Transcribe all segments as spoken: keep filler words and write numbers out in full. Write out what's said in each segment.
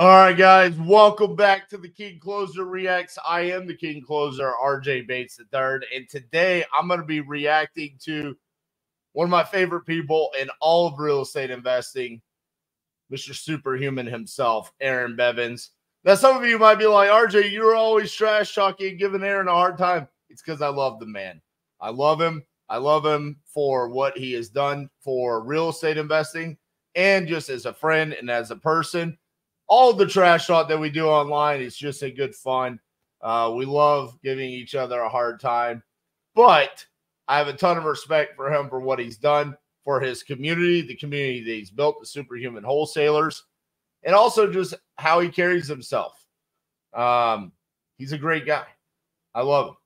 All right, guys, welcome back to the King Closer Reacts. I am the King Closer, R J Bates the third, and today I'm going to be reacting to one of my favorite people in all of real estate investing, Mister Superhuman himself, Earon Bevans. Now, some of you might be like, R J, you're always trash talking, giving Earon a hard time. It's because I love the man. I love him. I love him for what he has done for real estate investing and just as a friend and as a person. All the trash talk that we do online is just a good fun. Uh, we love giving each other a hard time. But I have a ton of respect for him for what he's done for his community, the community that he's built, the Superhuman Wholesalers, and also just how he carries himself. Um, he's a great guy. I love him.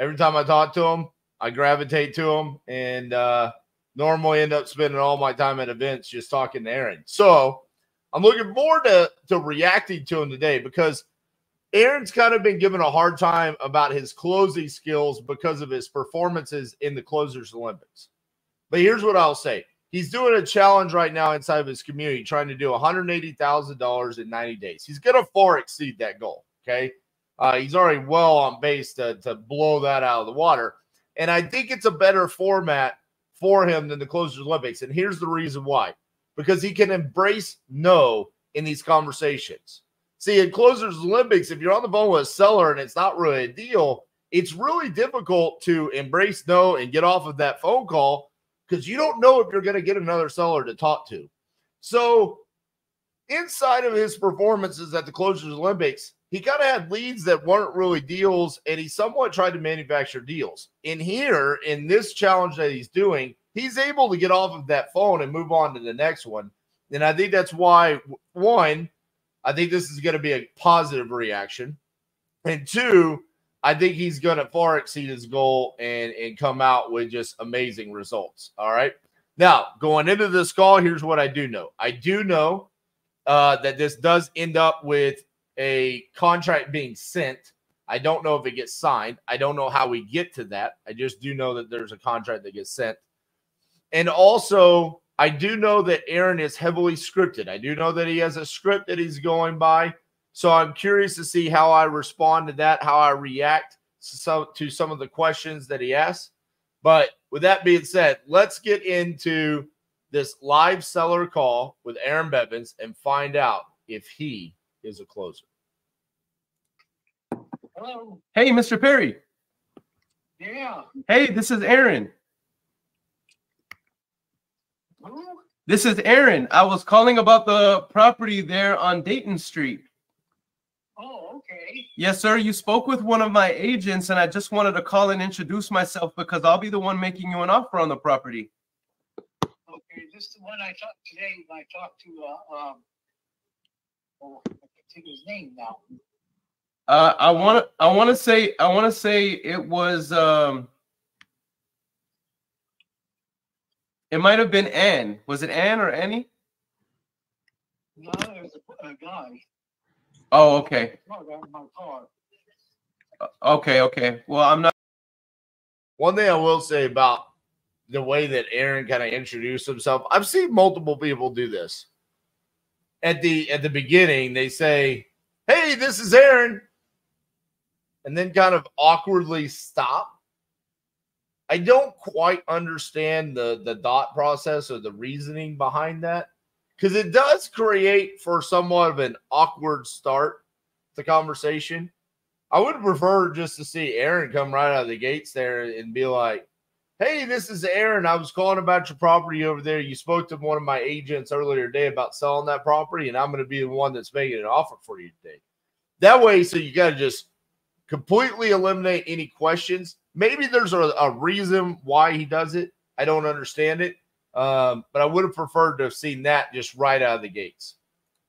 Every time I talk to him, I gravitate to him, and uh, normally end up spending all my time at events just talking to Earon. So I'm looking forward to, to reacting to him today because Earon's kind of been given a hard time about his closing skills because of his performances in the Closers Olympics. But here's what I'll say. He's doing a challenge right now inside of his community, trying to do one hundred eighty thousand dollars in ninety days. He's going to far exceed that goal, okay? Uh, he's already well on base to, to blow that out of the water. And I think it's a better format for him than the Closers Olympics. And here's the reason why. Because he can embrace no in these conversations. See, in Closers Olympics, if you're on the phone with a seller and it's not really a deal, it's really difficult to embrace no and get off of that phone call because you don't know if you're going to get another seller to talk to. So inside of his performances at the Closers Olympics, he kind of had leads that weren't really deals, and he somewhat tried to manufacture deals. And here, in this challenge that he's doing, he's able to get off of that phone and move on to the next one. And I think that's why, one, I think this is going to be a positive reaction. And two, I think he's going to far exceed his goal and, and come out with just amazing results. All right. Now, going into this call, here's what I do know. I do know uh, that this does end up with a contract being sent. I don't know if it gets signed. I don't know how we get to that. I just do know that there's a contract that gets sent. And also, I do know that Earon is heavily scripted. I do know that he has a script that he's going by. So I'm curious to see how I respond to that, how I react to some, to some of the questions that he asks. But with that being said, let's get into this live seller call with Earon Bevans and find out if he is a closer. Hello. Hey, Mister Perry. Yeah. Hey, this is Earon. This is Earon. I was calling about the property there on Dayton Street. Oh, okay. Yes, sir. You spoke with one of my agents, and I just wanted to call and introduce myself because I'll be the one making you an offer on the property. Okay, this is the one I talked today. I talked to, uh, um, oh, I can't think of his name now. Uh, I want to, I want to say, I want to say it was, um, it might have been Ann. Was it Ann or Annie? No, it was a guy. Oh, okay. Okay, okay. Well, I'm not. One thing I will say about the way that Earon kind of introduced himself, I've seen multiple people do this. At the at the beginning, they say, "Hey, this is Earon," and then kind of awkwardly stop. I don't quite understand the, the thought process or the reasoning behind that because it does create for somewhat of an awkward start to conversation. I would prefer just to see Earon come right out of the gates there and be like, "Hey, this is Earon. I was calling about your property over there. You spoke to one of my agents earlier today about selling that property, and I'm going to be the one that's making an offer for you today." That way, so you got to just completely eliminate any questions. Maybe there's a, a reason why he does it. I don't understand it, um, but I would have preferred to have seen that just right out of the gates.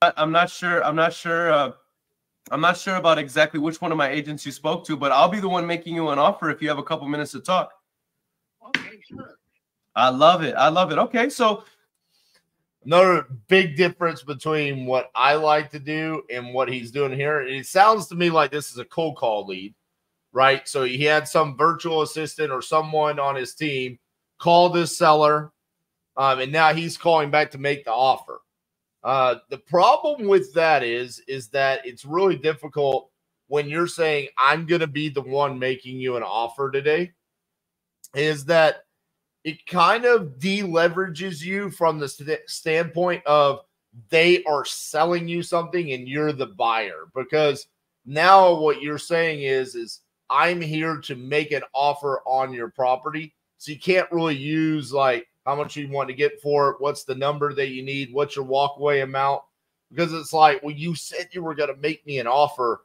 I'm not sure. I'm not sure. Uh, I'm not sure about exactly which one of my agents you spoke to, but I'll be the one making you an offer if you have a couple minutes to talk. Okay, sure. I love it. I love it. Okay, so another big difference between what I like to do and what he's doing here. It sounds to me like this is a cold call lead. Right, so he had some virtual assistant or someone on his team call this seller, um, and now he's calling back to make the offer. Uh, the problem with that is, is that it's really difficult when you're saying, I'm going to be the one making you an offer today, is that it kind of deleverages you from the st- standpoint of they are selling you something and you're the buyer, because now what you're saying is, is I'm here to make an offer on your property. So you can't really use like how much you want to get for it. What's the number that you need? What's your walkaway amount? Because it's like, well, you said you were going to make me an offer.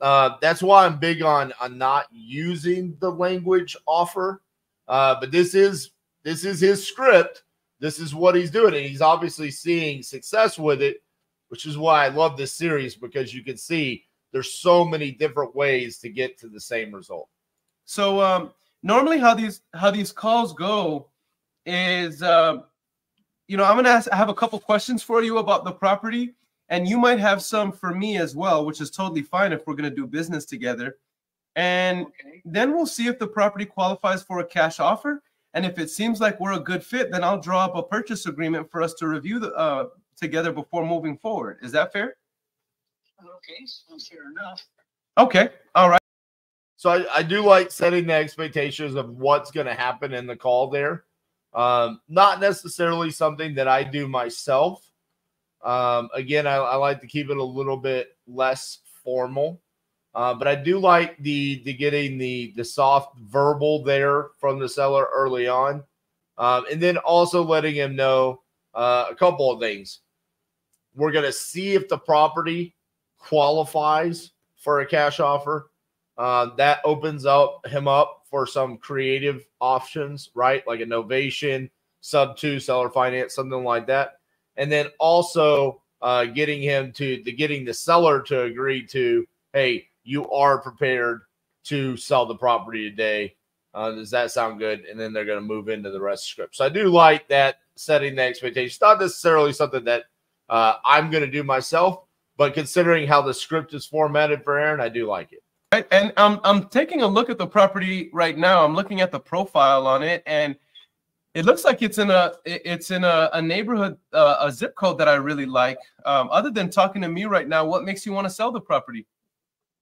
Uh, that's why I'm big on, on not using the language offer. Uh, but this is, this is his script. This is what he's doing. And he's obviously seeing success with it, which is why I love this series, because you can see there's so many different ways to get to the same result. So um, normally how these, how these calls go is, uh, you know, I'm going to ask, I have a couple questions for you about the property, and you might have some for me as well, which is totally fine if we're going to do business together. And okay, then we'll see if the property qualifies for a cash offer. And if it seems like we're a good fit, then I'll draw up a purchase agreement for us to review the, uh, together before moving forward. Is that fair? Okay, sounds fair enough. Okay, all right. So I, I do like setting the expectations of what's going to happen in the call there. Um, not necessarily something that I do myself. Um, again, I, I like to keep it a little bit less formal. Uh, but I do like the the getting the the soft verbal there from the seller early on, um, and then also letting him know uh, a couple of things. We're going to see if the property qualifies for a cash offer. Uh, that opens up him up for some creative options, right? Like a novation, sub two, seller finance, something like that. And then also uh, getting him to the getting the seller to agree to, hey, you are prepared to sell the property today. Uh, does that sound good? And then they're going to move into the rest of the script. So I do like that, setting the expectations. Not necessarily something that uh, I'm going to do myself, but considering how the script is formatted for Earon, I do like it. Right. And I'm, I'm taking a look at the property right now. I'm looking at the profile on it, and it looks like it's in a it's in a, a neighborhood, uh, a zip code that I really like. Um, other than talking to me right now, what makes you want to sell the property,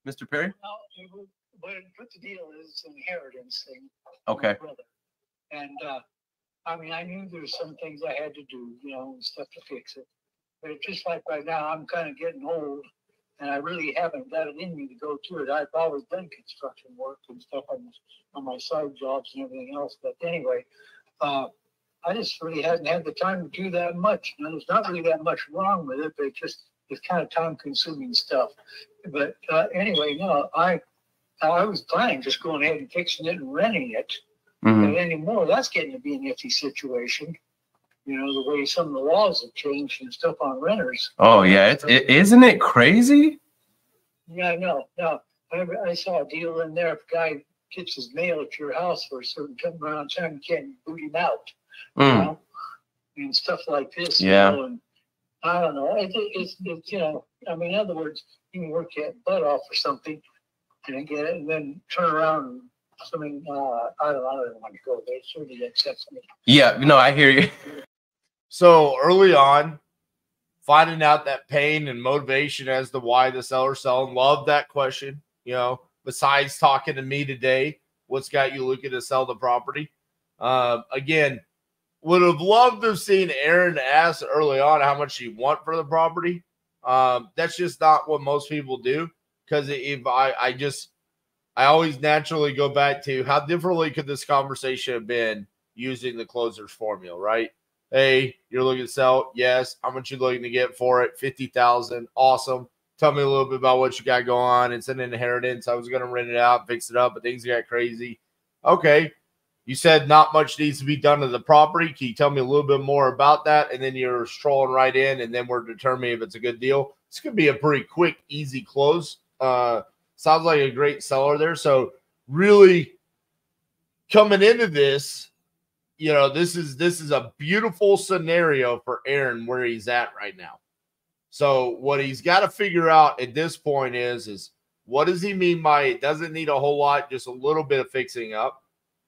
Mister Perry? Well, it would, what the deal is, an inheritance thing. Okay. Brother. And uh, I mean, I knew there's some things I had to do, you know, stuff to fix it. But it's just like right now, I'm kind of getting old, and I really haven't got it in me to go to it. I've always done construction work and stuff on, on my side jobs and everything else. But anyway, uh, I just really hadn't had the time to do that much. And there's not really that much wrong with it, but it just, it's kind of time-consuming stuff. But uh, anyway, no, I I was planning just going ahead and fixing it and renting it. Mm-hmm. But anymore, that's getting to be an iffy situation. You know, the way some of the laws have changed and stuff on renters. Oh, yeah. It's, it, isn't it crazy? Yeah, no, no. I, I saw a deal in there. If a guy gets his mail at your house for a certain time around time, you can't boot him out. Mm. You know? And stuff like this. Yeah. You know, and, I don't know. It, it, it's, it's, you know, I mean, in other words, you can work your butt off or something and get it, and then turn around and something. Uh, I don't, I don't want to go there. It's really acceptable. Yeah, no, I hear you. So early on, finding out that pain and motivation as to why the seller's selling. Love that question. You know, besides talking to me today, what's got you looking to sell the property? Uh, again, would have loved to have seen Earon ask early on how much you want for the property. Um, that's just not what most people do, because if I, I just, I always naturally go back to how differently could this conversation have been using the closer's formula, right? Hey, you're looking to sell. Yes. How much you looking to get for it? fifty thousand. Awesome. Tell me a little bit about what you got going on. It's an inheritance. I was going to rent it out, fix it up, but things got crazy. Okay. You said not much needs to be done to the property. Can you tell me a little bit more about that? And then you're strolling right in, and then we're determining if it's a good deal. This could be a pretty quick, easy close. Uh, sounds like a great seller there. So really coming into this, you know, this is this is a beautiful scenario for Earon where he's at right now. So what he's got to figure out at this point is, is what does he mean by it doesn't need a whole lot, just a little bit of fixing up,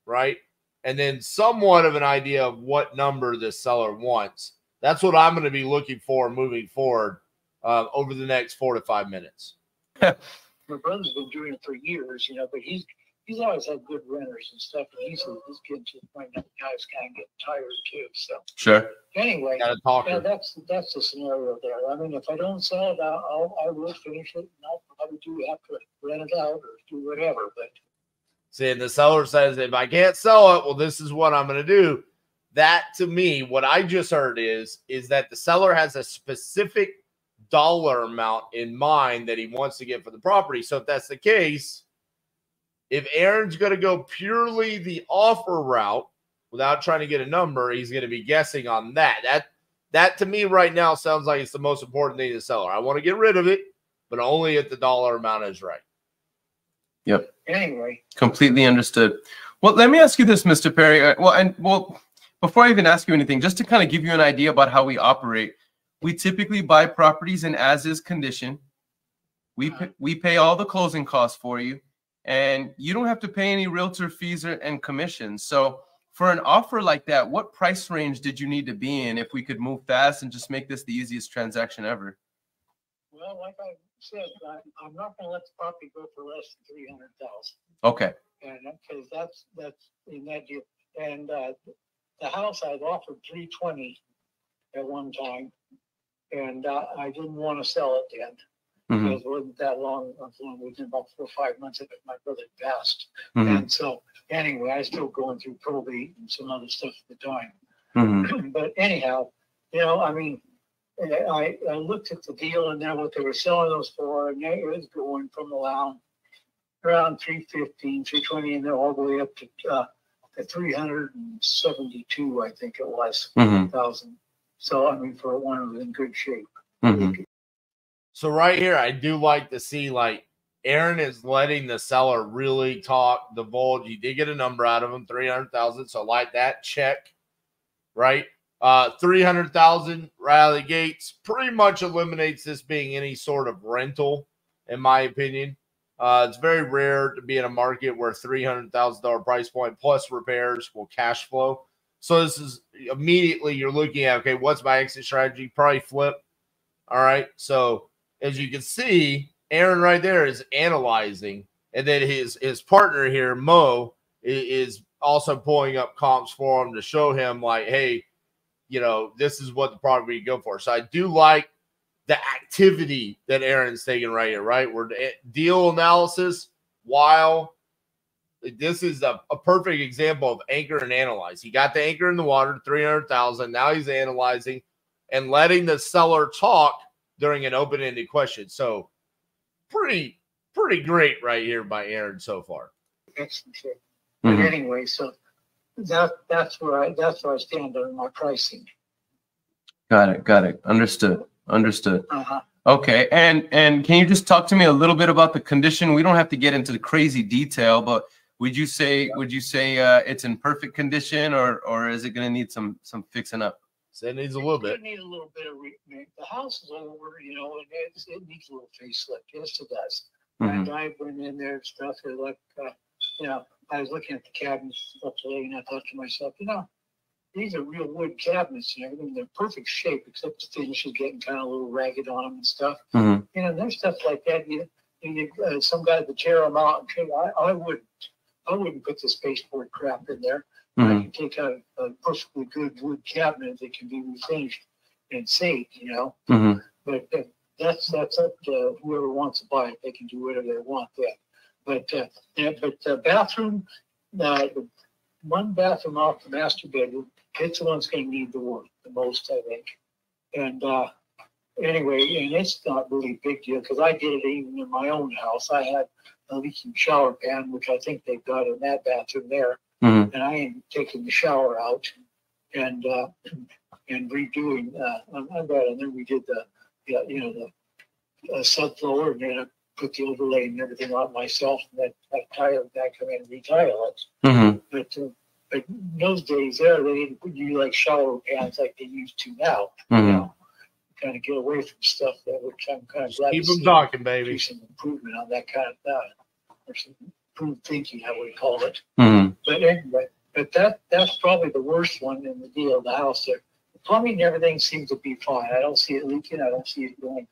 right? And then somewhat of an idea of what number the seller wants. that's what I'm going to be looking for moving forward uh, over the next four to five minutes. My brother's been doing it for years, you know, but he's he's always had good renters and stuff. And he's this kid to the point that the guys kind of get tired too. So sure. Anyway, gotta talk yeah, that's that's the scenario there. I mean, if I don't sell it, I'll I will finish it, and I'll probably do have to rent it out or do whatever. But see, and the seller says, if I can't sell it, well, this is what I'm going to do. That, to me, what I just heard is, is that the seller has a specific dollar amount in mind that he wants to get for the property. So if that's the case, if Earon's going to go purely the offer route without trying to get a number, he's going to be guessing on that. That, that to me right now sounds like it's the most important thing to the seller. I want to get rid of it, but only if the dollar amount is right. Yep. Anyway, completely understood. Well, let me ask you this, Mister Perry. Well, and well, before I even ask you anything, just to kind of give you an idea about how we operate, we typically buy properties in as-is condition. We pay, we pay all the closing costs for you, and you don't have to pay any realtor fees or and commissions. So, for an offer like that, what price range did you need to be in if we could move fast and just make this the easiest transaction ever? Well, like I said, I, I'm not going to let the property go for less than three hundred thousand. Okay. And because that's that's in that deal. And uh, the house I'd offered three twenty at one time, and uh, I didn't want to sell it then. Mm-hmm. Because it wasn't that long. Within about four or five months of it, my brother passed. Mm-hmm. And so anyway, I was still going through probate and some other stuff at the time. Mm-hmm. But anyhow, you know, I mean. I, I looked at the deal and then what they were selling those for, and it was going from around around three fifteen, three twenty, and then all the way up to uh, the three seventy-two, I think it was, mm-hmm. thousand. So I mean, for one, it was in good shape. Mm-hmm. So right here, I do like to see like Earon is letting the seller really talk, divulge. You did get a number out of him, three hundred thousand. So like that check, right? Uh, three hundred thousand right out of the gates pretty much eliminates this being any sort of rental, in my opinion. Uh, it's very rare to be in a market where three hundred thousand dollar price point plus repairs will cash flow. So this is immediately you're looking at, okay, what's my exit strategy? Probably flip. All right. So as you can see, Earon right there is analyzing. And then his, his partner here, Mo, is also pulling up comps for him to show him like, hey, you know, this is what the property you go for. So I do like the activity that Earon's taking right here, right? We're deal analysis while this is a, a perfect example of anchor and analyze. He got the anchor in the water, three hundred thousand. Now he's analyzing and letting the seller talk during an open-ended question. So pretty, pretty great right here by Earon so far. Excellent. Mm-hmm. But anyway, so That that's where I that's where I stand on my pricing. Got it, got it. Understood, understood. Uh-huh. Okay, and and can you just talk to me a little bit about the condition? We don't have to get into the crazy detail, but would you say yeah. would you say uh, it's in perfect condition, or or is it going to need some some fixing up? So it needs a little bit. It needs a little bit of re the house is over, you know, and it's, it needs a little facelift. Yes, it does. Mm-hmm. And I went in there and stuff and like uh, you know. I was looking at the cabinets up today, and I thought to myself, you know, these are real wood cabinets and everything. They're perfect shape, except the finish is getting kind of a little ragged on them and stuff. Mm-hmm. You know, there's stuff like that. You, you uh, some guy would tear them out and say, I, I wouldn't, I wouldn't put this baseboard crap in there. Mm-hmm. I can take a, a perfectly good wood cabinet that can be refinished and saved. You know, mm-hmm. but uh, that's that's up to whoever wants to buy it. They can do whatever they want there. But uh, yeah, but the bathroom, uh, one bathroom off the master bedroom, it's the one that's going to need the work the most, I think. And uh, anyway, and it's not really a big deal because I did it even in my own house. I had a leaking shower pan, which I think they've got in that bathroom there, mm-hmm. and I am taking the shower out and uh, and redoing. Uh, I'm, I'm glad, and then we did the, the you know the uh, subfloor and then. A, put the overlay and everything on myself, and that, that tile back come in and retile it. Mm-hmm. But, uh, but in those days there, they didn't use like shower pans like they used to now. Mm-hmm. You know, kind of get away from stuff that would I'm kind of glad keep to them see talking, baby. Some improvement on that kind of uh, or some improved thinking, I would call it. Mm-hmm. But anyway, but that that's probably the worst one in the deal. The house there, plumbing and everything seems to be fine. I don't see it leaking. I don't see it going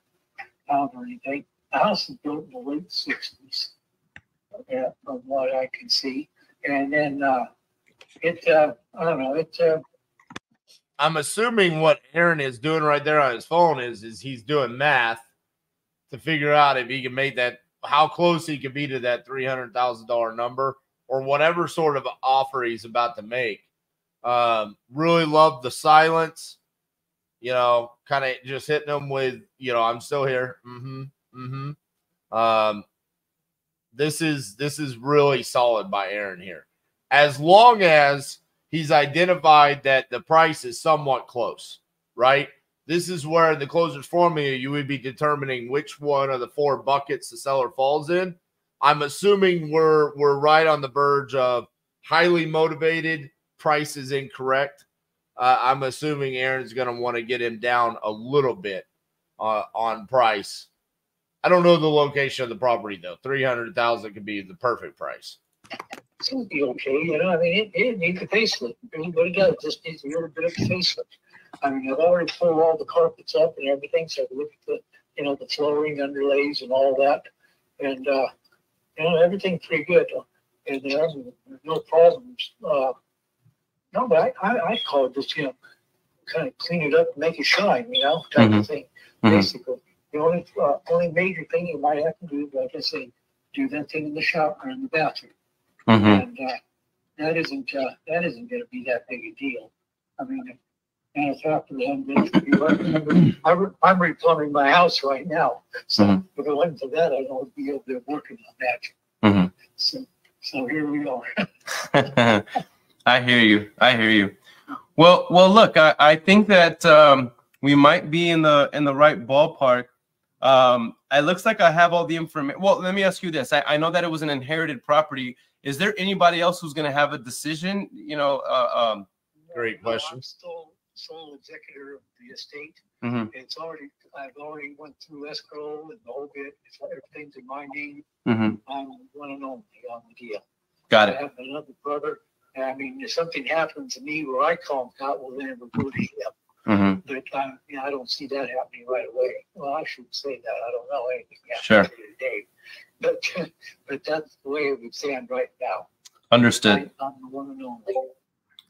out or anything. The house was built in the late sixties, yeah, from what I can see. And then uh, it, uh, I don't know, it. Uh, I'm assuming what Earon is doing right there on his phone is is he's doing math to figure out if he can make that, how close he can be to that three hundred thousand dollar number or whatever sort of offer he's about to make. Um, really love the silence, you know, kind of just hitting them with, you know, I'm still here. Mm-hmm. Mm-hmm. Um, this is, this is really solid by Earon here. As long as he's identified that the price is somewhat close, right? This is where the closers formula, you would be determining which one of the four buckets the seller falls in. I'm assuming we're, we're right on the verge of highly motivated, price is incorrect. Uh, I'm assuming Earon's going to want to get him down a little bit uh, on price. I don't know the location of the property, though. three hundred thousand dollars could be the perfect price. It would be okay. You know, I mean, it, it needs a facelift. I mean, what it does, it just needs a little bit of a facelift. I mean, I've already pulled all the carpets up and everything, so I've looked at the, you know, the flooring underlays and all that. And, uh, you know, everything's pretty good. And there's no problems. Uh, no, but I, I, I call it just, you know, kind of clean it up and make it shine, you know, type mm-hmm. of thing, basically. Mm-hmm. The only uh, only major thing you might have to do, like I say, do that thing in the shower or in the bathroom, mm-hmm. and uh, that isn't uh, that isn't going to be that big a deal. I mean, and it's after that, I'm, I'm replumbing my house right now, so mm-hmm. if it wasn't for that, I don't be able to work on that. Mm-hmm. So, so here we are. I hear you. I hear you. Well, well, look, I I think that um, we might be in the in the right ballpark. Um, it looks like I have all the information. Well, let me ask you this. I, I know that it was an inherited property. Is there anybody else who's going to have a decision? You know, uh, um, great question. I'm still sole executor of the estate. Mm-hmm. It's already, I've already went through escrow and the whole bit. It's, everything's in my name. Mm-hmm. I'm one and only on the deal. Got it. I have another brother. I mean, if something happens to me where I call him out, well, then it would go to him. Mm-hmm. But I, you know, I don't see that happening right away. Well, I shouldn't say that. I don't know anything sure. today, but but that's the way it would stand right now. Understood. I, I'm the one and only.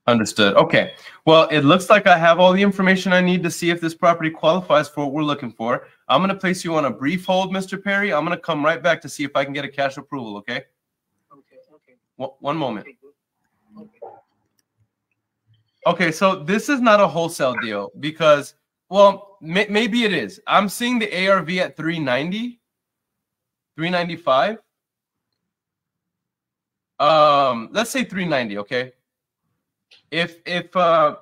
Understood. Okay. Well, it looks like I have all the information I need to see if this property qualifies for what we're looking for. I'm going to place you on a brief hold, Mister Perry. I'm going to come right back to see if I can get a cash approval. Okay. Okay. Okay. One, one moment. Okay. Okay, so this is not a wholesale deal because, well, may, maybe it is. I'm seeing the A R V at three ninety, three ninety-five. Um, let's say three ninety, okay? If if uh,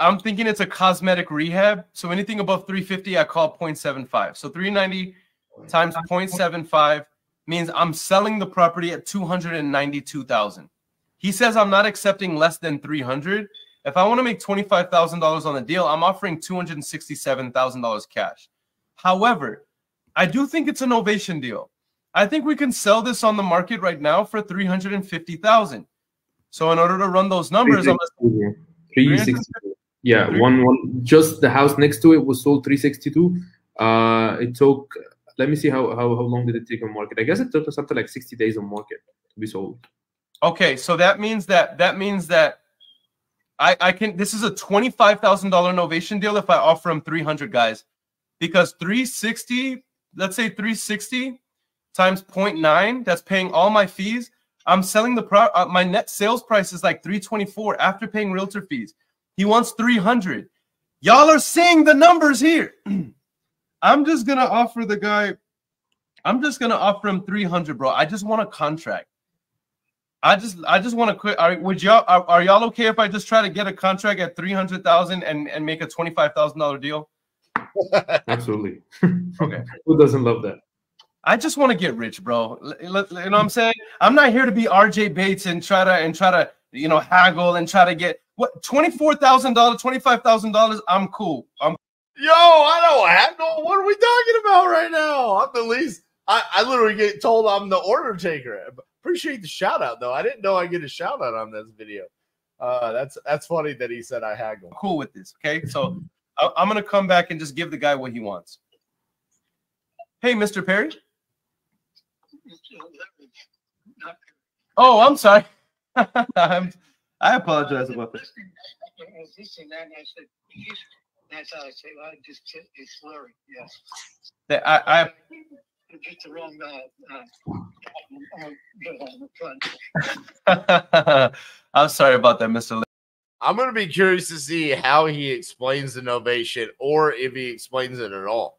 I'm thinking it's a cosmetic rehab, so anything above three fifty, I call point seven five. So three ninety times point seven five means I'm selling the property at two hundred ninety-two thousand dollars. He says I'm not accepting less than three hundred. If I want to make twenty-five thousand dollars on the deal, I'm offering two hundred sixty-seven thousand dollars cash. However, I do think it's an ovation deal. I think we can sell this on the market right now for three hundred fifty thousand dollars. So in order to run those numbers, I'm yeah, one one. Just the house next to it was sold three sixty-two. Uh, it took. Let me see how, how how long did it take on market. I guess it took something like sixty days on market to be sold. Okay, so that means that that means that I, I can. This is a twenty-five thousand dollar novation deal if I offer him three hundred guys, because three sixty. Let's say three sixty times point nine. That's paying all my fees. I'm selling the pro. Uh, my net sales price is like three twenty-four after paying realtor fees. He wants three hundred. Y'all are seeing the numbers here. I'm just gonna offer the guy. I'm just gonna offer him three hundred, bro. I just want a contract. I just, I just want to quit. Are, would y'all, are, are y'all okay if I just try to get a contract at three hundred thousand and and make a twenty-five thousand dollar deal? Absolutely. Okay. Who doesn't love that? I just want to get rich, bro. You know what I'm saying? I'm not here to be R J Bates and try to and try to you know haggle and try to get what twenty-four thousand dollars, twenty-five thousand dollars. I'm cool. I'm. Yo, I don't haggle. What are we talking about right now? I'm the least. I I literally get told I'm the order taker. Appreciate the shout out though. I didn't know I get a shout out on this video. Uh, that's that's funny that he said I haggle. I'm cool with this. Okay, so I, I'm gonna come back and just give the guy what he wants. Hey, Mister Perry. Oh, I'm sorry. I'm, I apologize about that. That's how I say. I just it's slurry. Yes. That I. I Just the wrong, uh, uh, I'm sorry about that, Mister Lee. I'm going to be curious to see how he explains the novation, or if he explains it at all.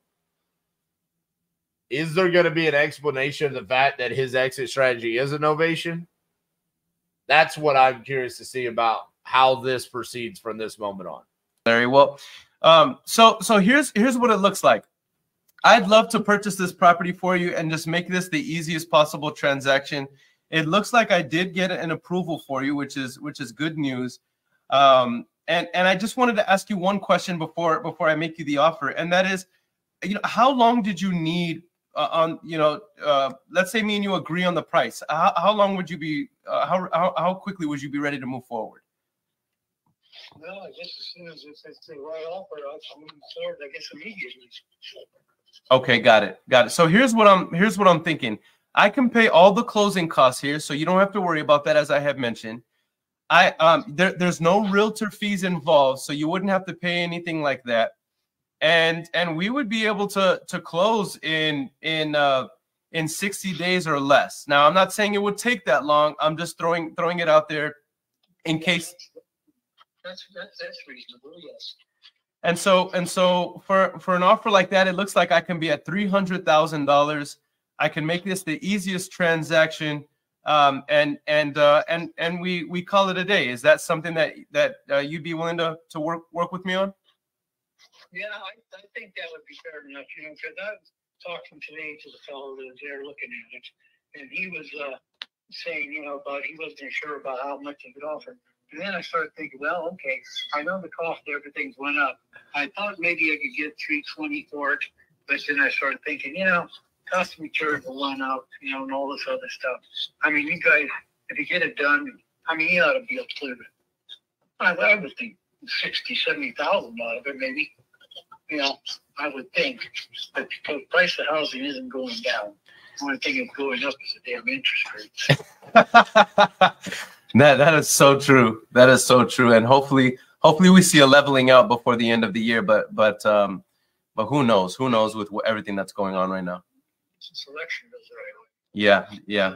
Is there going to be an explanation of the fact that his exit strategy is a novation? That's what I'm curious to see about how this proceeds from this moment on. Larry, well, um, so so here's here's what it looks like. I'd love to purchase this property for you and just make this the easiest possible transaction. It looks like I did get an approval for you, which is which is good news. Um, and and I just wanted to ask you one question before before I make you the offer, and that is, you know, how long did you need uh, on you know, uh, let's say me and you agree on the price. How, how long would you be? Uh, how, how how quickly would you be ready to move forward? Well, just as soon as it's the right offer, I'm moving forward. I guess immediately. Okay, got it, got it. So here's what I'm here's what I'm thinking. I can pay all the closing costs here, so you don't have to worry about that, as I have mentioned. I um, there, there's no realtor fees involved, so you wouldn't have to pay anything like that. And and we would be able to to close in in uh, in sixty days or less. Now, I'm not saying it would take that long. I'm just throwing throwing it out there in case. That's that's, that's reasonable, yes. And so, and so for, for an offer like that, it looks like I can be at three hundred thousand dollars. I can make this the easiest transaction, um, and and uh, and and we we call it a day. Is that something that that uh, you'd be willing to to work work with me on? Yeah, I, I think that would be fair enough. You know, because I was talking today to the fellow that was there looking at it, and he was uh, saying, you know, about he wasn't sure about how much he could offer. And then I started thinking, well, okay, I know the cost of everything's went up. I thought maybe I could get three twenty for it, but then I started thinking, you know, cost of materials will run out, you know, and all this other stuff. I mean, you guys, if you get it done, I mean, you ought to be able to do it. I, I would think sixty, seventy thousand out of it, maybe. You know, I would think, but the price of housing isn't going down. The only thing that's going up is the damn interest rates. That, that is so true. That is so true. And hopefully, hopefully we see a leveling out before the end of the year. But but um, but who knows? Who knows with everything that's going on right now? Selection is right. Yeah, yeah,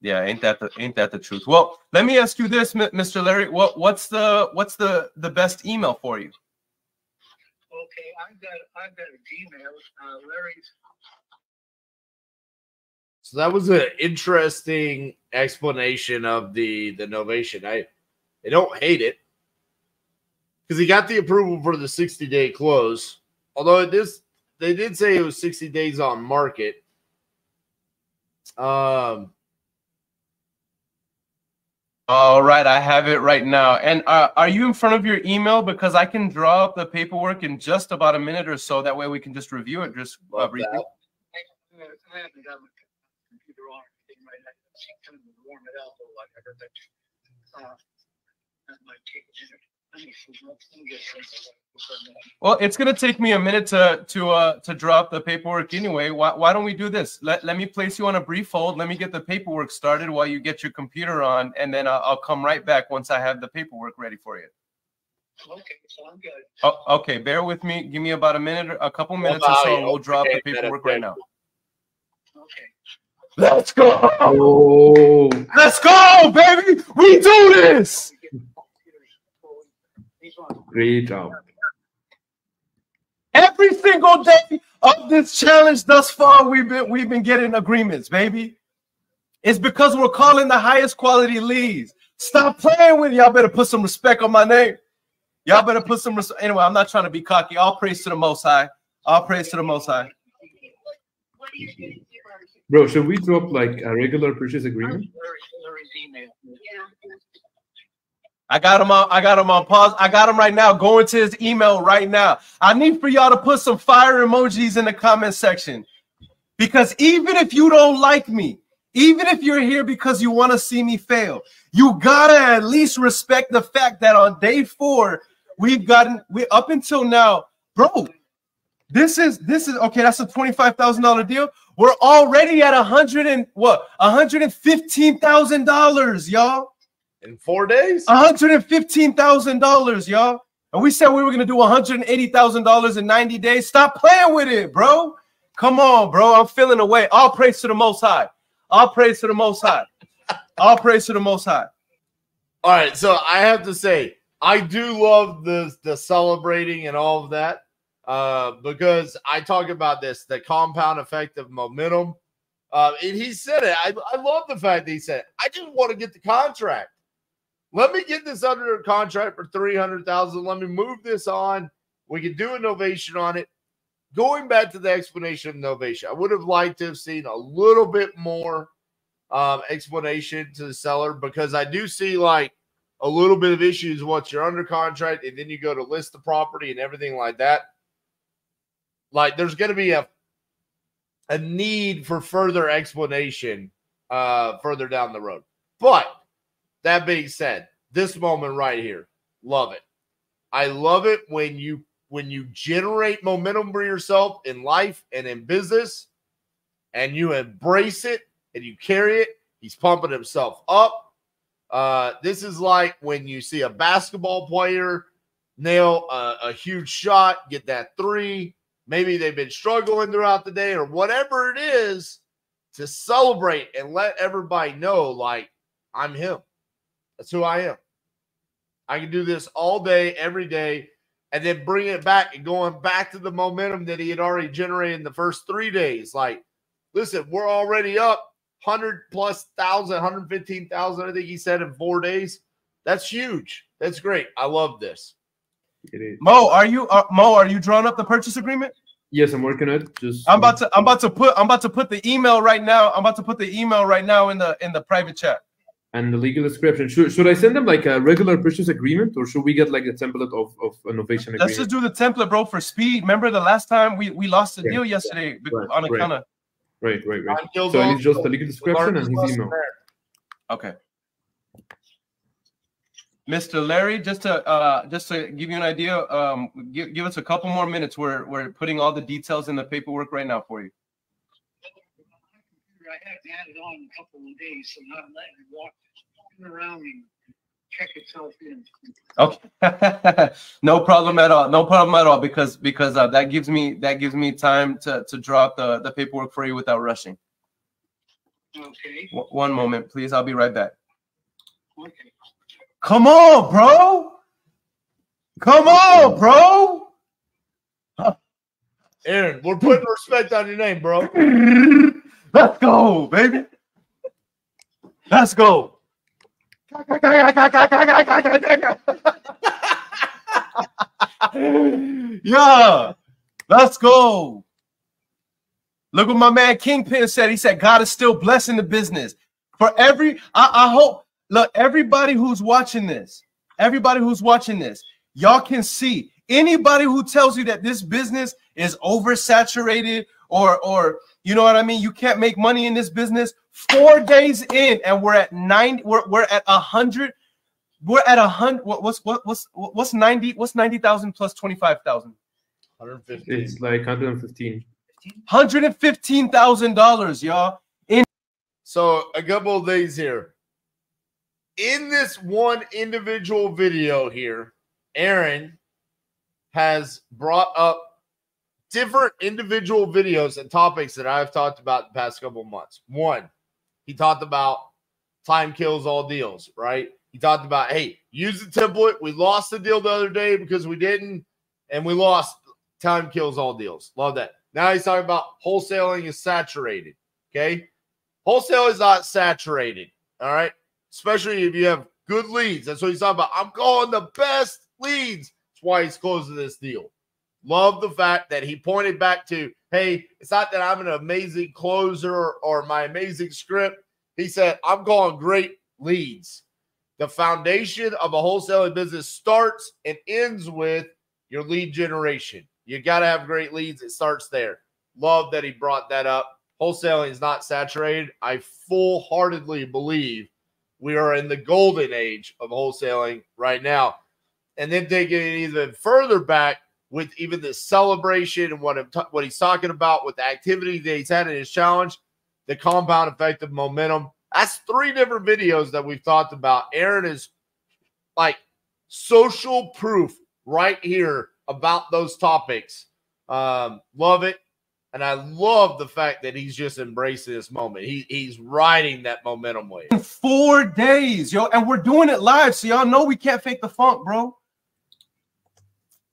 yeah. Ain't that the ain't that the truth? Well, let me ask you this, Mister Larry. What what's the what's the the best email for you? Okay, I've got I've got a Gmail, uh, Larry's. So that was an interesting explanation of the the novation. I, I don't hate it, because he got the approval for the sixty day close. Although this, they did say it was sixty days on market. Um. All right, I have it right now. And uh, are you in front of your email? Because I can draw up the paperwork in just about a minute or so. That way we can just review it. Just uh, briefly. I haven't got my computer on or anything right now. She kind of warm it up a lot. I heard that. Uh, that might take well, it's gonna take me a minute to to uh to drop the paperwork anyway. Why why don't we do this? Let let me place you on a brief hold. Let me get the paperwork started while you get your computer on, and then I'll, I'll come right back once I have the paperwork ready for you. Okay, so I'm good. Oh, okay, bear with me. Give me about a minute, or a couple minutes oh, or so, and we'll drop okay, the paperwork right now. Okay. Let's go. Oh. Let's go, baby. We do this. Great job. Every single day of this challenge thus far, we've been we've been getting agreements, baby. It's because we're calling the highest quality leads. Stop playing with it. Y'all better put some respect on my name. Y'all better put some respect. Anyway, I'm not trying to be cocky. All praise to the Most High. All praise to the Most High. What are you doing? Bro, should we drop like a regular purchase agreement? I got him on. I got him on pause. I got him right now. Going to his email right now. I need for y'all to put some fire emojis in the comment section, because even if you don't like me, Even if you're here because you want to see me fail, you gotta at least respect the fact that on day four, we've gotten we up until now, bro. This is this is okay. That's a twenty-five thousand dollar deal. We're already at a hundred and what? One hundred and fifteen thousand dollars, y'all. In four days. One hundred and fifteen thousand dollars, y'all. And we said we were gonna do one hundred and eighty thousand dollars in ninety days. Stop playing with it, bro. Come on, bro. I'm feeling away. All praise to the Most High. All praise to the Most High. All praise to the Most High. All right. So I have to say, I do love the the celebrating and all of that. Uh, because I talk about this, the compound effect of momentum. Uh, and he said it. I, I love the fact that he said, I just want to get the contract. Let me get this under a contract for three hundred thousand dollars. Let me move this on. We can do an ovation on it. Going back to the explanation of novation, I would have liked to have seen a little bit more um, explanation to the seller, because I do see like a little bit of issues once you're under contract and then you go to list the property and everything like that. Like, there's going to be a a need for further explanation uh, further down the road. But that being said, this moment right here, love it. I love it when you when you generate momentum for yourself in life and in business, and you embrace it and you carry it. He's pumping himself up. Uh, this is like when you see a basketball player nail a, a huge shot, get that three. Maybe they've been struggling throughout the day or whatever it is, to celebrate and let everybody know, like, I'm him. That's who I am. I can do this all day, every day, and then bring it back and going back to the momentum that he had already generated in the first three days. Like, listen, we're already up one hundred plus thousand, one hundred fifteen thousand, I think he said, in four days. That's huge. That's great. I love this. It is. Mo, are you uh, Mo? Are you drawing up the purchase agreement? Yes, I'm working on it. Just I'm about to I'm about to put I'm about to put the email right now. I'm about to put the email right now in the in the private chat. And the legal description. Should should I send them like a regular purchase agreement, or should we get like a template of of an novation agreement? Let's just do the template, bro, for speed. Remember the last time we we lost the yeah. deal yesterday right, on account of right, right, right. right. So it's just the legal description and his email. Okay. Mister Larry, just to uh, just to give you an idea, um, give, give us a couple more minutes. We're we're putting all the details in the paperwork right now for you. I have added on a couple of days, so not letting it walk around and check itself in. Okay, no problem at all. No problem at all, because because uh, that gives me that gives me time to to drop the the paperwork for you without rushing. Okay. W one moment, please. I'll be right back. Okay. Come on, bro. Come on, bro. Huh. Earon, we're putting respect on your name, bro. Let's go, baby. Let's go. Yeah. Let's go. Look what my man Kingpin said. He said, God is still blessing the business. For every, I, I hope. Look, everybody who's watching this, everybody who's watching this, y'all can see anybody who tells you that this business is oversaturated or, or you know what I mean, you can't make money in this business. Four days in, and we're at ninety. We're we're at a hundred. We're at a hundred. What, what's what what's what's ninety? What's ninety thousand plus twenty five thousand? Hundred fifteen. It's like hundred and fifteen. Hundred and fifteen thousand dollars, y'all. In so a couple of days here. In this one individual video here, Earon has brought up different individual videos and topics that I've talked about the past couple of months. One, he talked about time kills all deals, right? He talked about, hey, use the template. We lost the deal the other day because we didn't, and we lost. Time kills all deals. Love that. Now he's talking about wholesaling is saturated, okay? Wholesale is not saturated, all right? Especially if you have good leads. That's what he's talking about. I'm calling the best leads. That's why he's closing this deal. Love the fact that he pointed back to, hey, it's not that I'm an amazing closer or my amazing script. He said, I'm calling great leads. The foundation of a wholesaling business starts and ends with your lead generation. You got to have great leads. It starts there. Love that he brought that up. wholesaling is not saturated. I full-heartedly believe we are in the golden age of wholesaling right now. And then taking it even further back with even the celebration and what, I'm t what he's talking about with the activity that he's had in his challenge, the compound effect of momentum. That's three different videos that we've talked about. Earon is like social proof right here about those topics. Um, love it. And I love the fact that he's just embracing this moment. He, he's riding that momentum wave. In four days, yo. And we're doing it live, so y'all know we can't fake the funk, bro.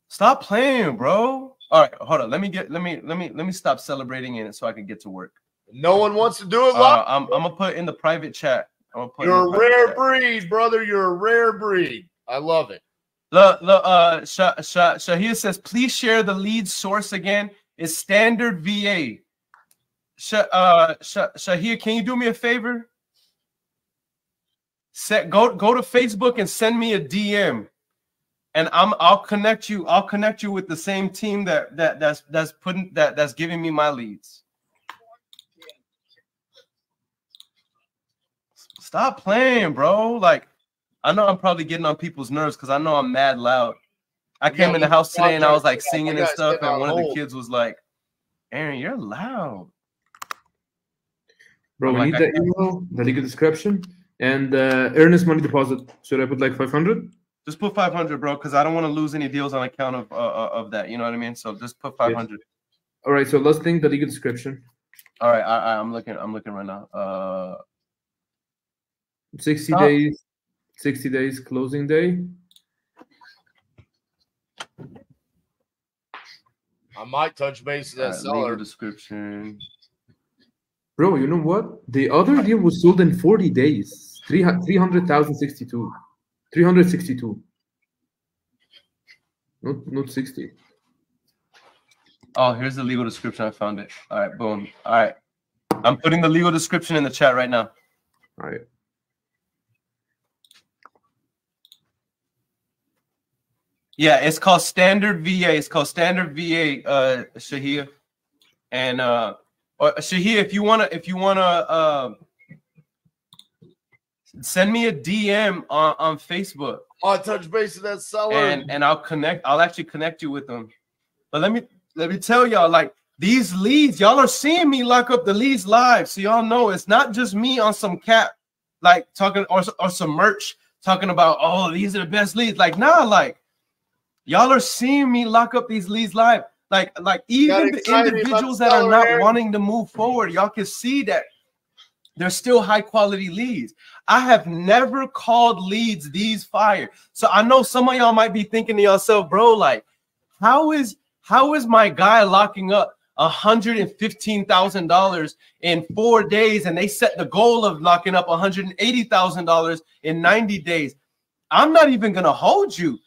Stop playing, bro. All right, hold on. Let me get, let me, let me, let me stop celebrating in it so I can get to work. No one wants to do it live. Uh, I'm, I'm going to put in the private chat. I'm gonna put You're a rare chat. breed, brother. You're a rare breed. I love it. Look, look, uh, Shah, Shah, Shahir says, please share the lead source again. It's Standard V A. Shah, uh, Shah, Shahir, can you do me a favor? Set, go, go to Facebook and send me a D M. And I'm, I'll connect you. I'll connect you with the same team that that that's that's putting that that's giving me my leads. Stop playing, bro. Like, I know I'm probably getting on people's nerves because I know I'm mad loud. I came yeah, in the house today and I was like singing yeah, and stuff, and one old. of the kids was like, "Earon, you're loud, bro." We like, need the email, the legal description, and uh, earnest money deposit. Should I put like five hundred? Just put five hundred, bro, because I don't want to lose any deals on account of uh, of that. You know what I mean? So just put five hundred. Yes. All right. So let's think the legal description. All right. I, I, I'm looking. I'm looking right now. Uh, sixty stop. days. sixty days closing day. I might touch base with that right, seller description. Bro, you know what? The other deal was sold in forty days. Three three hundred thousand sixty-two. three hundred sixty-two. Not, not sixty. Oh, here's the legal description. I found it. All right, boom. All right. I'm putting the legal description in the chat right now. All right. Yeah, it's called Standard V A. It's called Standard V A, uh, Shahir. And uh, or, Shahir, if you wanna, if you wanna, uh, send me a D M on, on Facebook. I'll touch base with that seller, and and I'll connect. I'll actually connect you with them. But let me let me tell y'all, like these leads, y'all are seeing me lock up the leads live, so y'all know it's not just me on some cap, like talking or or some merch talking about, oh, these are the best leads. Like nah, like y'all are seeing me lock up these leads live. Like like even the individuals that are not wanting to move forward, y'all can see that. They're still high quality leads. I have never called leads these fire. So I know some of y'all might be thinking to yourself, bro, like, how is how is my guy locking up one hundred fifteen thousand dollars in four days and they set the goal of locking up one hundred eighty thousand dollars in ninety days? I'm not even gonna hold you.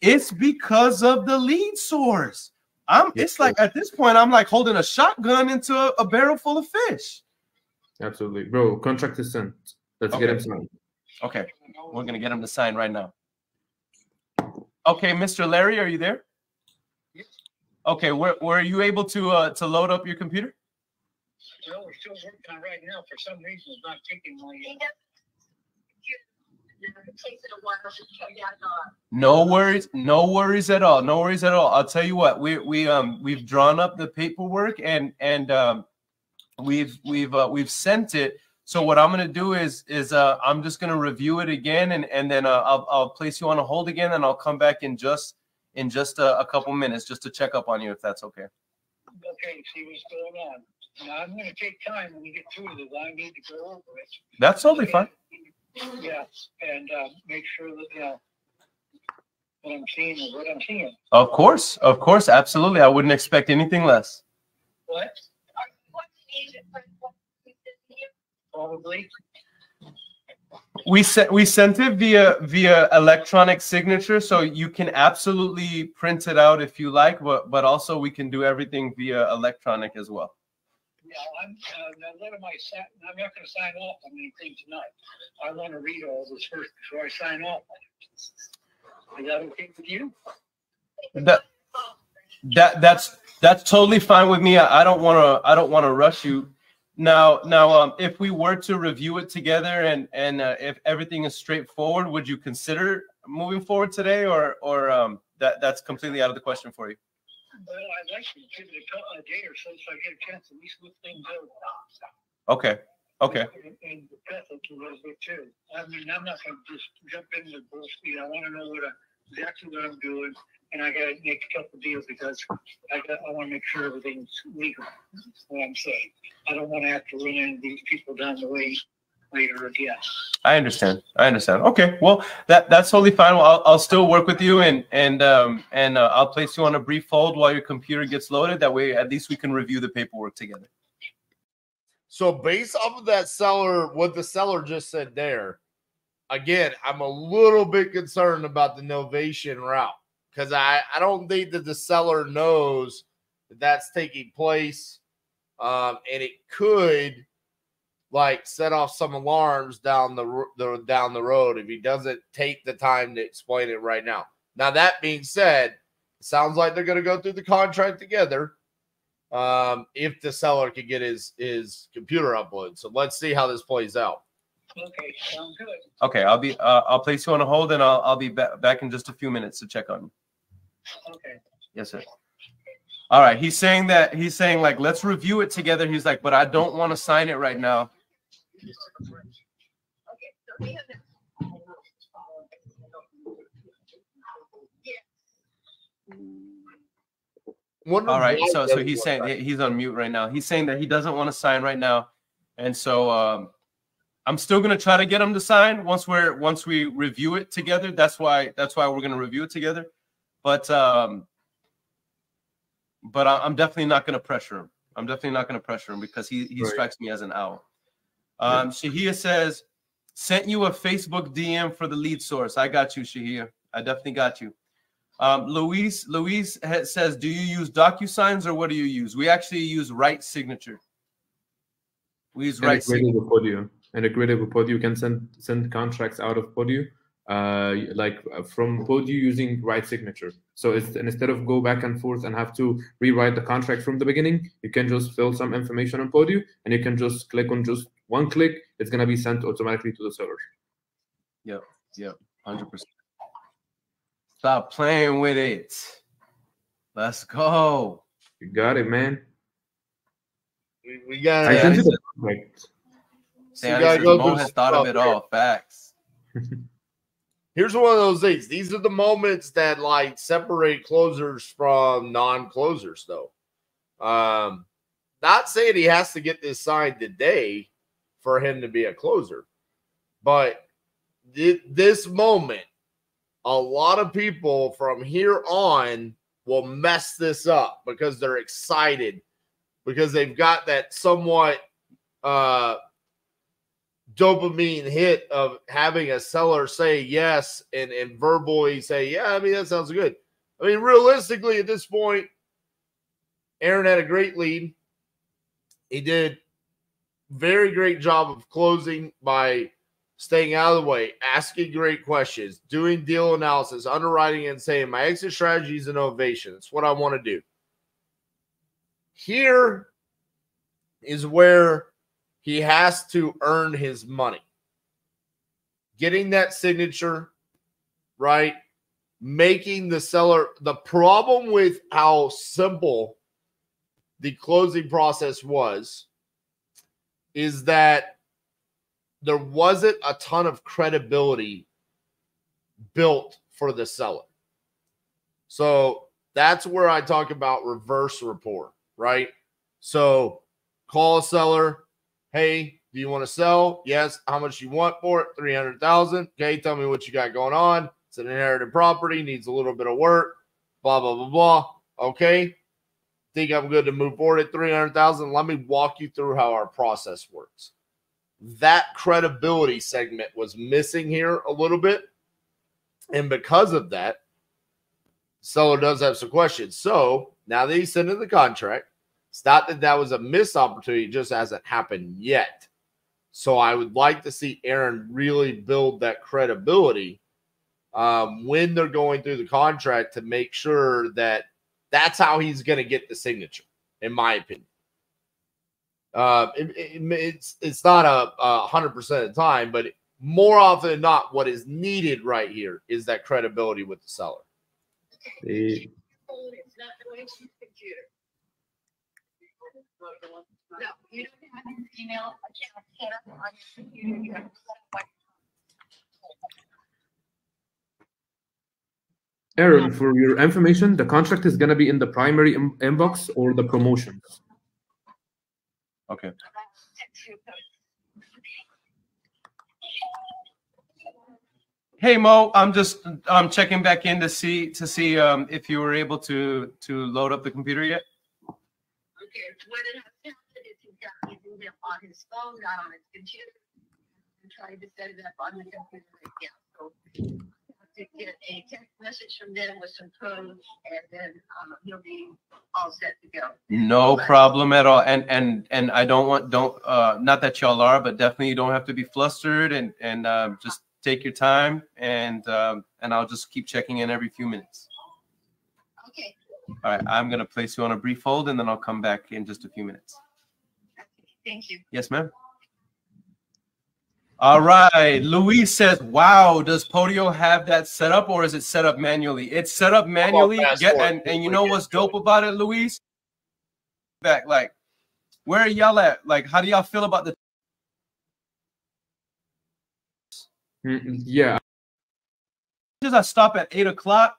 It's because of the lead source. I'm it's like at this point, I'm like holding a shotgun into a, a barrel full of fish. Absolutely, bro. Contract is sent. Let's okay. get him signed. Okay, we're gonna get him to sign right now. Okay, Mister Larry, are you there? Yes. Okay, were were you able to uh, to load up your computer? No, we're still working on right now. For some reason, it's not taking my. No worries, no worries at all. No worries at all. I'll tell you what. We we um we've drawn up the paperwork and and um. We've we've uh, we've sent it. So what I'm gonna do is is uh, I'm just gonna review it again, and and then uh, I'll I'll place you on a hold again, and I'll come back in just in just a, a couple minutes just to check up on you if that's okay. Okay, see what's going on. Now I'm gonna take time when we get through this. I need to go over it. That's totally fine. Yeah, and uh, make sure that you know what I'm seeing is what I'm seeing. Of course, of course, absolutely. I wouldn't expect anything less. What? Probably. We sent we sent it via via electronic signature, so you can absolutely print it out if you like, but but also we can do everything via electronic as well. Yeah, I'm uh, not my I'm not going to sign off on anything tonight. I want to read all this first before I sign off. Is that okay with you? That that that's. That's totally fine with me. I don't want to. I don't want to rush you. Now, now, um, if we were to review it together, and and uh, if everything is straightforward, would you consider moving forward today, or or um, that that's completely out of the question for you? Well, I'd like to give it a, a day or so, so I get a chance to at least look things over. Okay. Okay. And, and the Catholic a little bit too. I mean, I'm not going to just jump into the bull speed. I want to know what I, exactly what I'm doing, and I got to make a couple deals because I got, I want to make sure everything's legal. That's what I'm saying. I don't want to have to run into these people down the way later again. I understand. I understand. Okay. Well, that that's totally fine. Well, I'll I'll still work with you, and and um and uh, I'll place you on a brief hold while your computer gets loaded. That way, at least we can review the paperwork together. So based off of that seller, what the seller just said there, again, I'm a little bit concerned about the novation route because I, I don't think that the seller knows that that's taking place, um, and it could like set off some alarms down the, the down the road if he doesn't take the time to explain it right now. Now that being said, it sounds like they're going to go through the contract together. Um, if the seller could get his his computer uploaded, so let's see how this plays out. Okay, sounds good. Okay, I'll be uh, I'll place you on a hold, and I'll I'll be back back in just a few minutes to check on you. Okay. Yes, sir. All right. He's saying that he's saying like let's review it together. He's like, but I don't want to sign it right now. Okay. All right, so so he's saying he's on mute right now. He's saying that he doesn't want to sign right now, and so um, I'm still gonna try to get him to sign once we're once we review it together. That's why that's why we're gonna review it together, but um, but I, I'm definitely not gonna pressure him. I'm definitely not gonna pressure him because he he right. strikes me as an owl. Um, yeah. Shahia says, "Sent you a Facebook D M for the lead source. I got you, Shahia. I definitely got you." Um, Luis, Luis has, says, do you use DocuSigns or what do you use? We actually use Right Signature. We use and Right Signature. Podio. And agreed with Podio. You can send, send contracts out of Podio, uh, like from Podio using Right Signature. So it's, instead of go back and forth and have to rewrite the contract from the beginning, you can just fill some information on Podio and you can just click on just one click. It's going to be sent automatically to the server. Yep, yep, one hundred percent. Stop playing with it. Let's go. You got it, man. We, we got I it. Sam Mo has thought of it here. all. Facts. Here's one of those things. These are the moments that like separate closers from non-closers, though. Um, not saying he has to get this signed today for him to be a closer, but th this moment. A lot of people from here on will mess this up because they're excited because they've got that somewhat uh, dopamine hit of having a seller say yes and, and verbally say, yeah, I mean, that sounds good. I mean, realistically, at this point, Earon had a great lead. He did a very great job of closing by staying out of the way, asking great questions, doing deal analysis, underwriting, and saying, my exit strategy is an ovation. It's what I want to do. Here is where he has to earn his money. Getting that signature, right? Making the seller. The problem with how simple the closing process was is that there wasn't a ton of credibility built for the seller. So that's where I talk about reverse rapport, right? So call a seller. Hey, do you want to sell? Yes. How much you want for it? three hundred thousand. Okay. Tell me what you got going on. It's an inherited property. Needs a little bit of work. Blah, blah, blah, blah. Okay. Think I'm good to move forward at three hundred thousand. Let me walk you through how our process works. That credibility segment was missing here a little bit. And because of that, seller does have some questions. So now that he's sent in the contract, it's not that that was a missed opportunity. It just hasn't happened yet. So I would like to see Earon really build that credibility um, when they're going through the contract to make sure that that's how he's going to get the signature, in my opinion. Uh, it, it, it's it's not a, a one hundred percent of the time, but more often than not, what is needed right here is that credibility with the seller. The, No, you don't have an email account set up on your computer. You have to set up by Earon, for your information, the contract is going to be in the primary in inbox or the promotions. Okay. Hey Mo, I'm just I'm checking back in to see to see um, if you were able to to load up the computer yet. Okay. What did I He's in there on his phone, not on his computer. I'm trying to set it up on the computer right now. So I have to get a text message from them with some codes, and then um, he'll be all set to go. No but, problem at all. And and and I don't want don't uh, not that y'all are, but definitely you don't have to be flustered, and and uh, just take your time, and um, and I'll just keep checking in every few minutes. Okay. All right. I'm gonna place you on a brief hold, and then I'll come back in just a few minutes. Thank you. Yes, ma'am. All right. Luis says, wow, does Podio have that set up, or is it set up manually? It's set up manually. Yeah, and, and you know what's dope about it, Luis? Back, like, where are y'all at? Like, how do y'all feel about the... Yeah. I stop at eight o'clock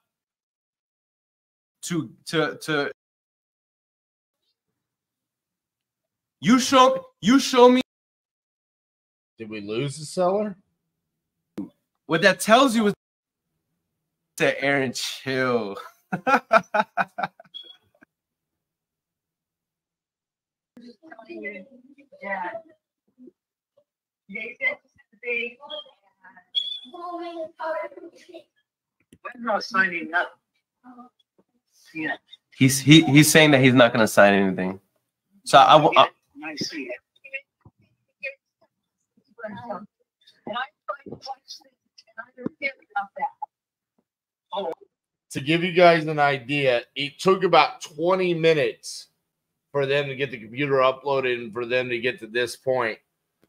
to... to, to You show, you show me. Did we lose the seller? What that tells you is that Earon, chill. We're not signing up. Yeah. He's he he's saying that he's not going to sign anything. So I will. I see it. And I watch this, and I don't care about that. Oh. To give you guys an idea, it took about twenty minutes for them to get the computer uploaded and for them to get to this point.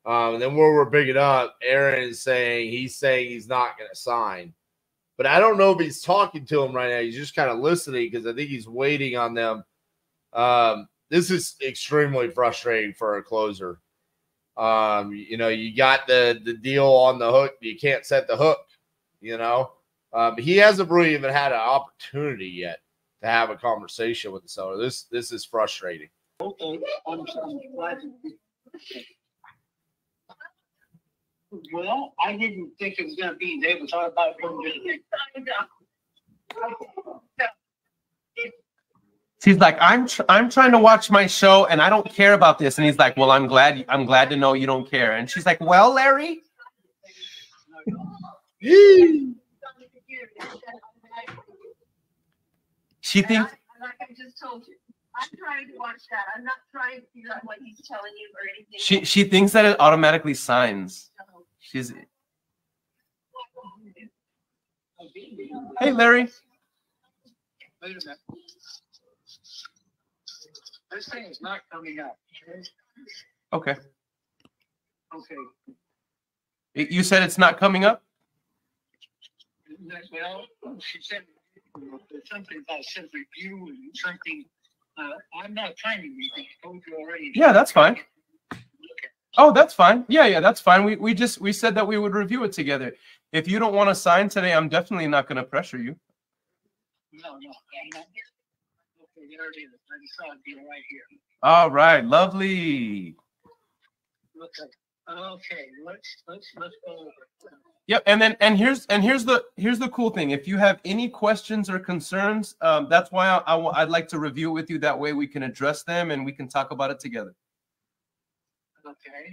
Um, and then where we're picking up, Earon is saying he's saying he's not going to sign. But I don't know if he's talking to him right now. He's just kind of listening because I think he's waiting on them. Um, This is extremely frustrating for a closer. Um, you know, you got the, the deal on the hook. You can't set the hook, you know. Um, he hasn't really even had an opportunity yet to have a conversation with the seller. This this is frustrating. Okay. Well, I didn't think it was going to be. They were talking about it. He's like, I'm tr I'm trying to watch my show, and I don't care about this. And he's like, well, I'm glad I'm glad to know you don't care. And she's like, well, Larry. She thinks. Like I just told you, I'm trying to watch that. I'm not trying to figure out what he's telling you or anything. She she thinks that it automatically signs. She's. Hey, Larry. Wait a minute. This thing is not coming up. Okay. Okay. You said it's not coming up? Well, she said something about some review and something. Uh, I'm not finding anything. I told you already. Yeah, that's fine. Okay. Oh, that's fine. Yeah, yeah, that's fine. We, we just we said that we would review it together. If you don't want to sign today, I'm definitely not going to pressure you. No, no. I'm not. All right, lovely. Okay. Okay. Let's let's let's go over. Yep, and then and here's and here's the here's the cool thing. If you have any questions or concerns, um, that's why I, I I'd like to review with you. That way we can address them and we can talk about it together. Okay.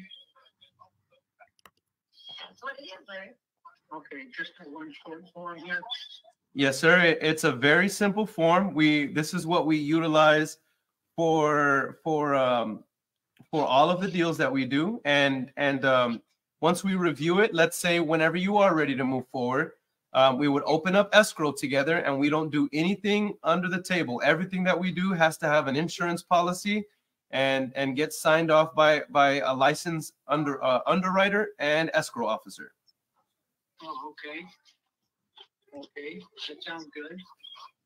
That's what it is, right? Okay, just one short form here. Yes, sir. It's a very simple form. We this is what we utilize for for um, for all of the deals that we do. And and um, once we review it, let's say whenever you are ready to move forward, um, we would open up escrow together, and we don't do anything under the table. Everything that we do has to have an insurance policy, and and get signed off by by a licensed under uh, underwriter and escrow officer. Oh, okay. Okay, that sounds good.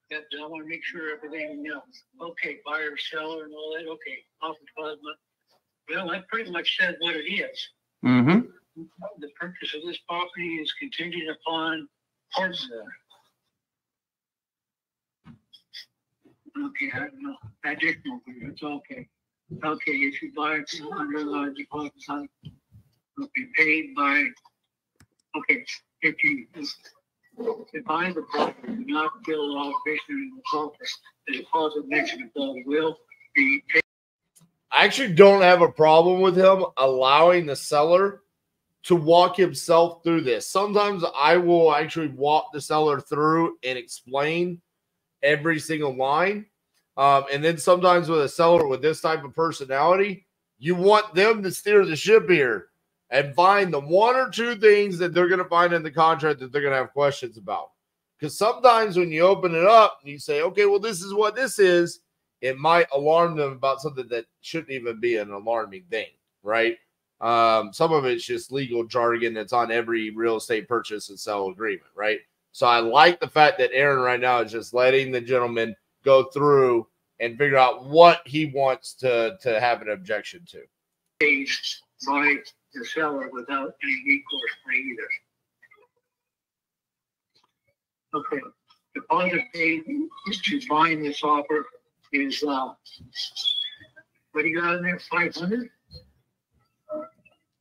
That, I want to make sure everything, you know, okay, buyer, seller, and all that. Okay, off the bottom. Well, that pretty much says what it is. Mm-hmm. The purchase of this property is contingent upon partner. Okay, I don't know. Additional, it's okay. Okay, if you buy it under the deposit, it will be paid by. Okay, if you if buy the property, do not fill all basement in the office, the deposit next to the will be paid. I actually don't have a problem with him allowing the seller to walk himself through this. Sometimes I will actually walk the seller through and explain every single line. Um, and then sometimes with a seller with this type of personality, you want them to steer the ship here and find the one or two things that they're going to find in the contract that they're going to have questions about. Because sometimes when you open it up and you say, okay, well, this is what this is, it might alarm them about something that shouldn't even be an alarming thing, right? Um, some of it's just legal jargon that's on every real estate purchase and sell agreement, right? So I like the fact that Earon right now is just letting the gentleman go through and figure out what he wants to, to have an objection to. Based by the seller without any recourse for either. Okay. Deposit paid to bind this offer is, uh, what do you got in there, five hundred?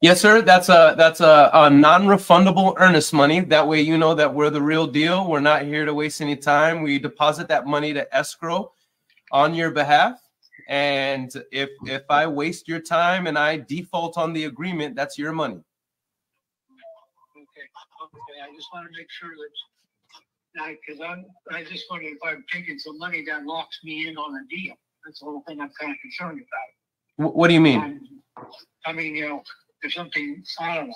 Yes, sir. That's a that's a, a non-refundable earnest money. That way, you know that we're the real deal. We're not here to waste any time. We deposit that money to escrow on your behalf. And if if I waste your time and I default on the agreement, that's your money. Okay. Okay. I just want to make sure that, because I'm I just wonder if I'm taking some money that locks me in on a deal. That's the whole thing I'm kind of concerned about. What do you mean? Um, I mean, you know. Or something, I don't know.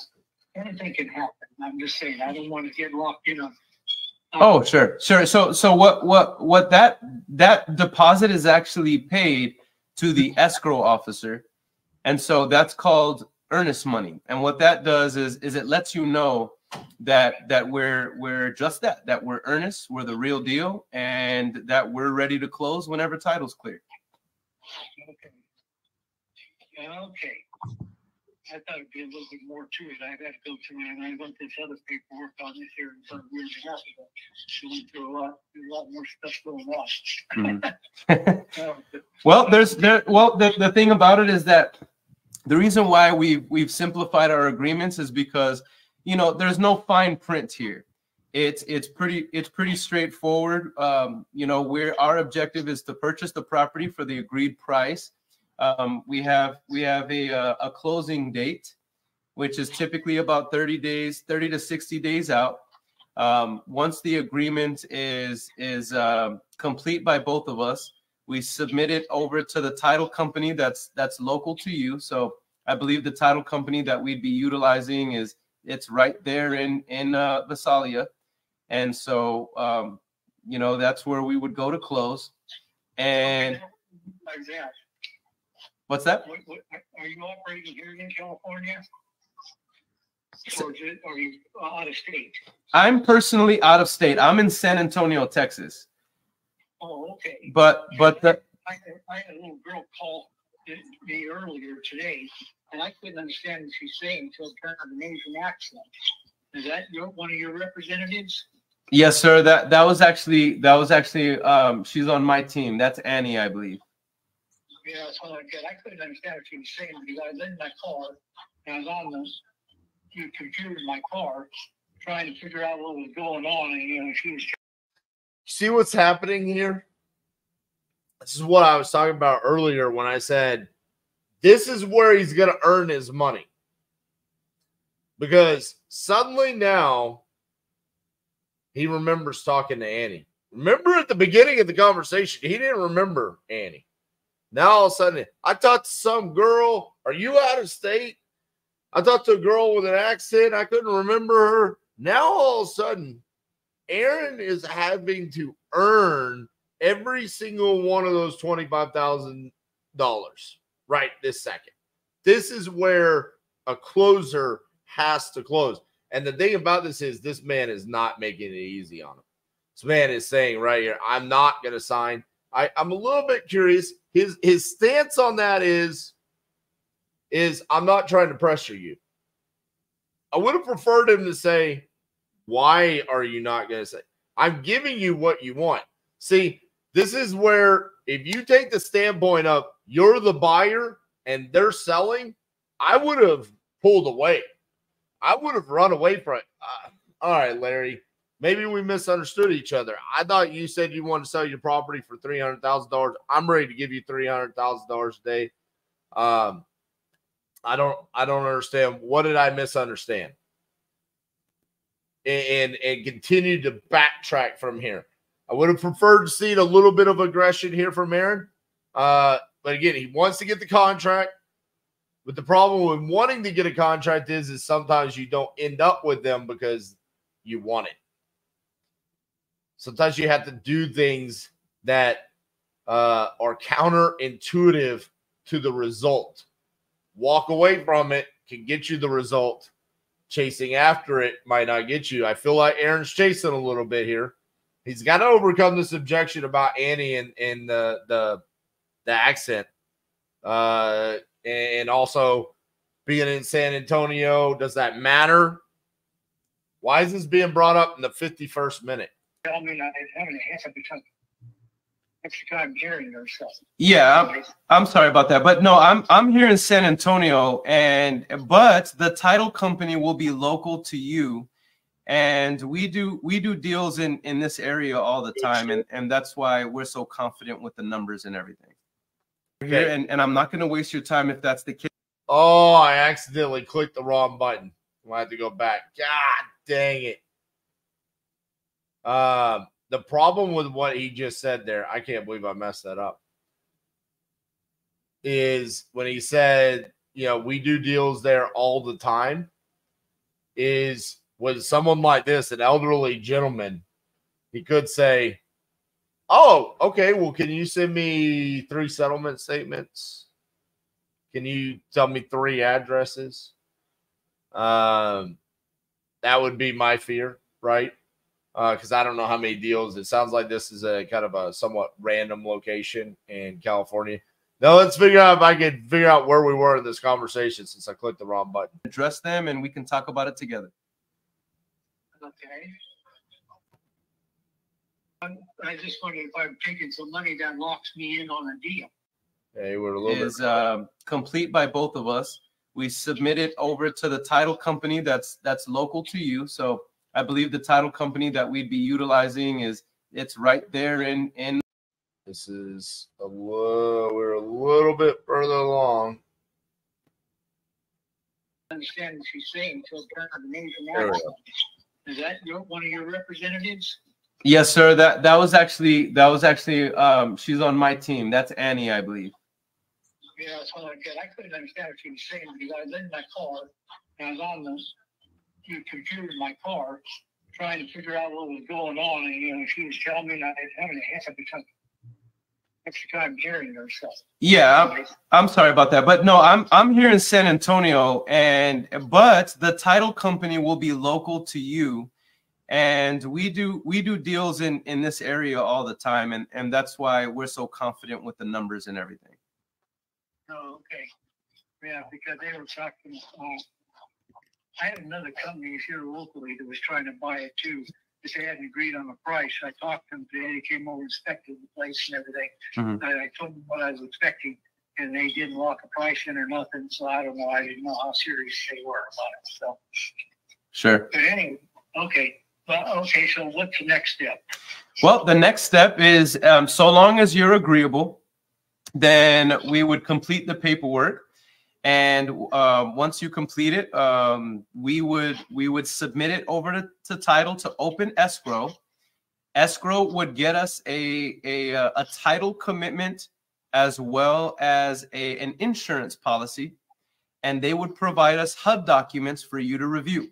Anything can happen. I'm just saying, I don't want to get locked in on. Oh, sure, sure. So, so what, what, what that that deposit is actually paid to the escrow officer, and so that's called earnest money. And what that does is, is it lets you know that that we're we're just that that we're earnest, we're the real deal, and that we're ready to close whenever title's clear. Okay. Okay. I thought it'd be a little bit more to it. I had to go through it, and I went this other paperwork on this here and some years ago. So went through a lot, a lot more stuff going on. Mm-hmm. Well, there's there. Well, the the thing about it is that the reason why we've we've simplified our agreements is because, you know, there's no fine print here. It's it's pretty it's pretty straightforward. Um, you know, where our objective is to purchase the property for the agreed price. Um, we have we have a, a a closing date, which is typically about thirty days, thirty to sixty days out. Um, once the agreement is is uh, complete by both of us, we submit it over to the title company that's that's local to you. So I believe the title company that we'd be utilizing is it's right there in in uh, Visalia, and so um, you know that's where we would go to close. And what's that? What, what, are you operating here in California? Or are you out of state? I'm personally out of state. I'm in San Antonio, Texas. Oh, okay. But but the, I, I had a little girl call me earlier today, and I couldn't understand what she's saying until kind of an Asian accent. Is that your, one of your representatives? Yes, sir. That that was actually that was actually um, she's on my team. That's Annie, I believe. Yeah, that's all I get. I couldn't understand what she was saying because I was in my car and I was on the computer in my car trying to figure out what was going on. And, you know, she was. See what's happening here? This is what I was talking about earlier when I said this is where he's going to earn his money. Because suddenly now he remembers talking to Annie. Remember at the beginning of the conversation, he didn't remember Annie. Now all of a sudden, I talked to some girl. Are you out of state? I talked to a girl with an accent. I couldn't remember her. Now all of a sudden, Earon is having to earn every single one of those twenty-five thousand dollars. right this second. This is where a closer has to close. And the thing about this is this man is not making it easy on him. This man is saying right here, I'm not going to sign. I, I'm a little bit curious. His, his stance on that is, is I'm not trying to pressure you. I would have preferred him to say, why are you not going to say? I'm giving you what you want. See, this is where if you take the standpoint of you're the buyer and they're selling, I would have pulled away. I would have run away from it. Uh, all right, Larry, maybe we misunderstood each other. I thought you said you wanted to sell your property for three hundred thousand dollars. I'm ready to give you three hundred thousand dollars a day. Um, I don't, I don't understand. What did I misunderstand? And, and, and continue to backtrack from here. I would have preferred to see a little bit of aggression here from Earon. Uh, but again, he wants to get the contract. But the problem with wanting to get a contract is, is sometimes you don't end up with them because you want it. Sometimes you have to do things that uh, are counterintuitive to the result. Walk away from it can get you the result. Chasing after it might not get you. I feel like Aaron's chasing a little bit here. He's got to overcome this objection about Annie and, and the, the, the accent. Uh, and also being in San Antonio, does that matter? Why is this being brought up in the fifty-first minute? I mean, I mean, it hasn't become extra hearing yourself. Yeah, I'm, I'm sorry about that, but no, I'm I'm here in San Antonio, and but the title company will be local to you, and we do we do deals in in this area all the time, and and that's why we're so confident with the numbers and everything. Okay. Here, and and I'm not going to waste your time if that's the case. Oh, I accidentally clicked the wrong button. I have to go back. God dang it. Uh, the problem with what he just said there, I can't believe I messed that up, is when he said, you know, we do deals there all the time, is with someone like this, an elderly gentleman, he could say, oh, okay, well, can you send me three settlement statements? Can you tell me three addresses? Um, that would be my fear, right? Because uh, I don't know how many deals. It sounds like this is a kind of a somewhat random location in California. Now let's figure out if I can figure out where we were in this conversation since I clicked the wrong button. Address them and we can talk about it together. Okay. Um, I just wondered if I'm taking some money that locks me in on a deal. Hey, we're a little is, bit. Uh, complete by both of us. We submit it over to the title company that's that's local to you. So I believe the title company that we'd be utilizing is it's right there in in. This is a little, we're a little bit further along. I understand what she's saying. Is that your, one of your representatives? Yes, sir. That that was actually that was actually um, she's on my team. That's Annie, I believe. Yeah, that's all I get. I couldn't understand what she was saying because I was in my car and I was on this. Computer in my car trying to figure out what was going on, and you know, she was telling me that it's having a half a time extra time hearing herself. Yeah, I'm, I'm sorry about that, but no, I'm I'm here in San Antonio, and but the title company will be local to you, and we do we do deals in in this area all the time, and and that's why we're so confident with the numbers and everything. Oh, okay, yeah, because they were talking. Uh, I had another company here locally that was trying to buy it too, because they hadn't agreed on the price. I talked to them today. They came over, inspected the place and everything. Mm-hmm. And I told them what I was expecting, and they didn't lock a price in or nothing. So I don't know. I didn't know how serious they were about it. So sure. But anyway, okay. Well, okay. So what's the next step? Well, the next step is um, so long as you're agreeable, then we would complete the paperwork. And uh, once you complete it, um, we would we would submit it over to, to title to open escrow. Escrow would get us a a, a title commitment as well as a, an insurance policy, and they would provide us H U D documents for you to review.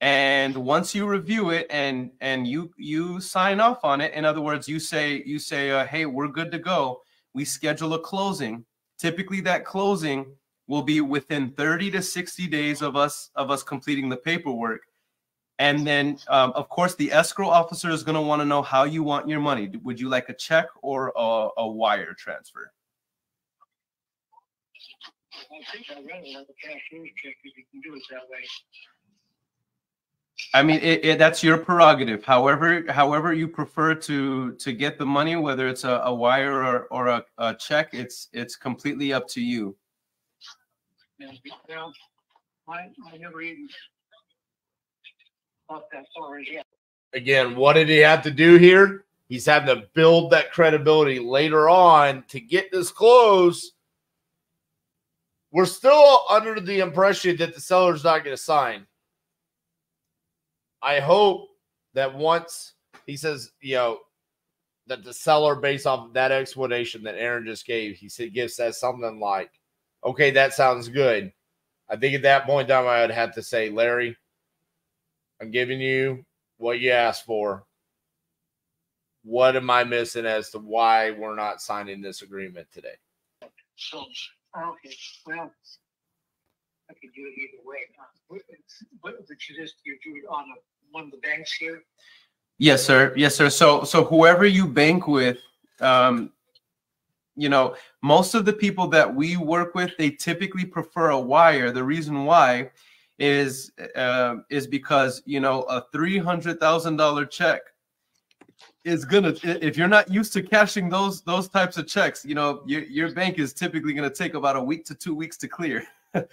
And once you review it and and you you sign off on it, in other words, you say you say, uh, hey, we're good to go. We schedule a closing. Typically that closing will be within thirty to sixty days of us of us completing the paperwork. And then, um, of course, the escrow officer is going to want to know how you want your money. Would you like a check or a, a wire transfer? I think I'd rather have a cash news check if you can do it that way. I mean, it, it, that's your prerogative. However, however you prefer to to get the money, whether it's a, a wire or, or a, a check, it's it's completely up to you. And, well, I, I never even thought that far as yet. Again, what did he have to do here? He's having to build that credibility later on to get this close. We're still under the impression that the seller's not going to sign. I hope that once he says, you know, that the seller, based off of that explanation that Earon just gave, he said, gives us something like, okay, that sounds good. I think at that point in time, I would have to say, Larry, I'm giving you what you asked for. What am I missing as to why we're not signing this agreement today? So, okay, well, I could do it either way. What, what would you just you do it on a, one of the banks here? Yes, sir. Yes, sir. So, so whoever you bank with, um, you know, most of the people that we work with, they typically prefer a wire. The reason why is uh, is because, you know, a three hundred thousand dollar check is gonna, if you're not used to cashing those those types of checks, you know, your your bank is typically gonna take about a week to two weeks to clear. uh,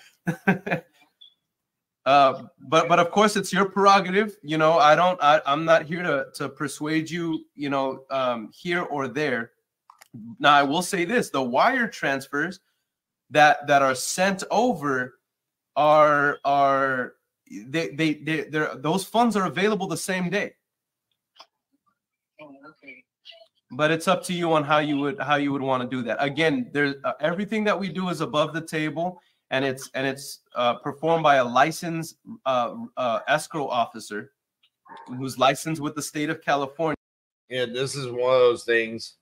but but of course it's your prerogative. You know, I don't I, I'm not here to, to persuade you, you know, um, here or there. Now I will say this, the wire transfers that that are sent over are are they they, they they're those funds are available the same day. Oh, okay. But it's up to you on how you would how you would want to do that. Again, there's uh, everything that we do is above the table. And it's and it's uh, performed by a licensed uh, uh, escrow officer who's licensed with the state of California. Yeah, this is one of those things.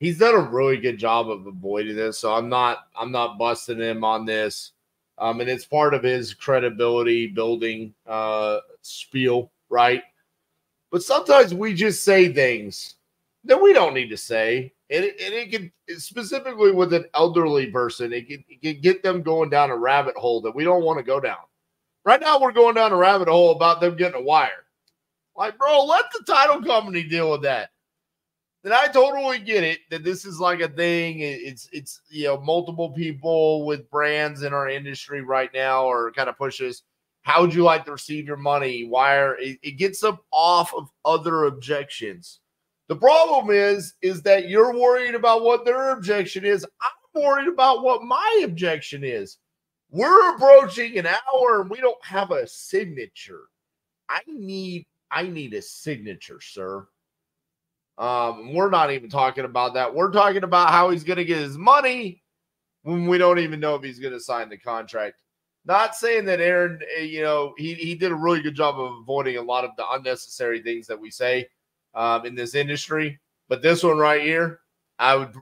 He's done a really good job of avoiding this, so I'm not I'm not busting him on this. Um, and it's part of his credibility building uh, spiel, right? But sometimes we just say things that we don't need to say. And it, and it can, specifically with an elderly person, it can, it can get them going down a rabbit hole that we don't want to go down. Right now, we're going down a rabbit hole about them getting a wire. Like, bro, let the title company deal with that. And I totally get it, that this is like a thing. It's, it's you know, multiple people with brands in our industry right now are kind of pushes. How would you like to receive your money? Wire. It, it gets them off of other objections. The problem is, is that you're worried about what their objection is. I'm worried about what my objection is. We're approaching an hour and we don't have a signature. I need, I need a signature, sir. Um, we're not even talking about that. We're talking about how he's going to get his money when we don't even know if he's going to sign the contract. Not saying that Earon, you know, he, he did a really good job of avoiding a lot of the unnecessary things that we say. Um, in this industry, but this one right here, I would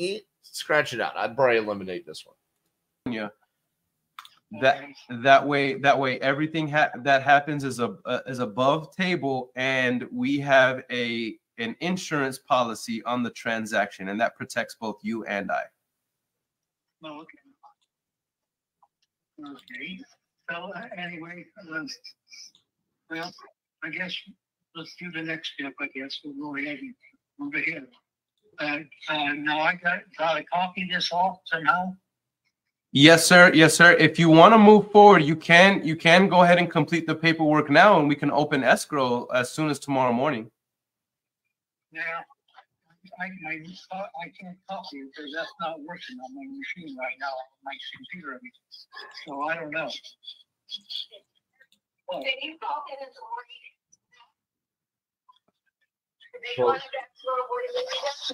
eh, scratch it out. I'd probably eliminate this one. Yeah, that that way, that way, everything ha that happens is a uh, is above table, and we have a an insurance policy on the transaction, and that protects both you and I. Oh, okay. Okay. So uh, anyway, uh, well, I guess. Let's do the next step, I guess. We'll go ahead and move ahead. Uh, uh, now, I got, got to copy this off somehow. Yes, sir. Yes, sir. If you want to move forward, you can you can go ahead and complete the paperwork now, and we can open escrow as soon as tomorrow morning. Now, I, I, I can't copy because that's not working on my machine right now, my computer. So I don't know. Well, did you call in this morning? So,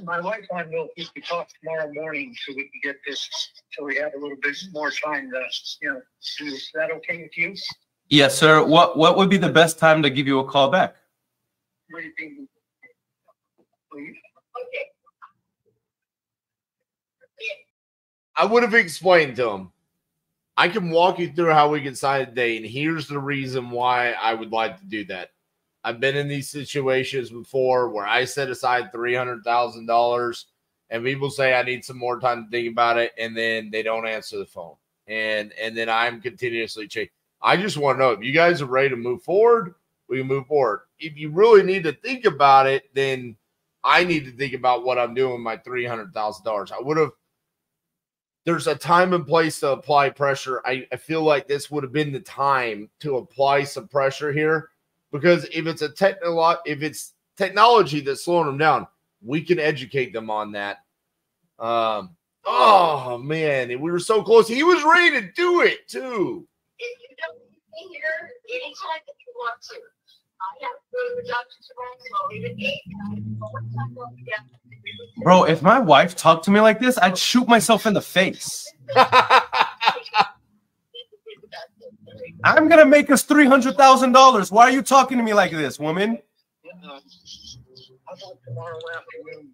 my wife and I will we can talk tomorrow morning so we can get this, so we have a little bit more time to, you know, do this. Is that okay with you? Yes, sir. What what would be the best time to give you a call back? What do you think? Please? Okay. I would have explained to him, I can walk you through how we can sign a day, and here's the reason why I would like to do that. I've been in these situations before where I set aside three hundred thousand dollars and people say I need some more time to think about it, and then they don't answer the phone. And and then I'm continuously chasing. I just want to know if you guys are ready to move forward, we can move forward. If you really need to think about it, then I need to think about what I'm doing with my three hundred thousand dollars. I would have, there's a time and place to apply pressure. I, I feel like this would have been the time to apply some pressure here, because if it's a technolo- if it's technology that's slowing them down, we can educate them on that. Um, oh, man, we were so close. He was ready to do it, too. If you don't be here anytime that you want to, I have to go to the doctor's tomorrow, so bro, if my wife talked to me like this, I'd shoot myself in the face. I'm going to make us three hundred thousand dollars. Why are you talking to me like this, woman? I'll talk tomorrow afternoon.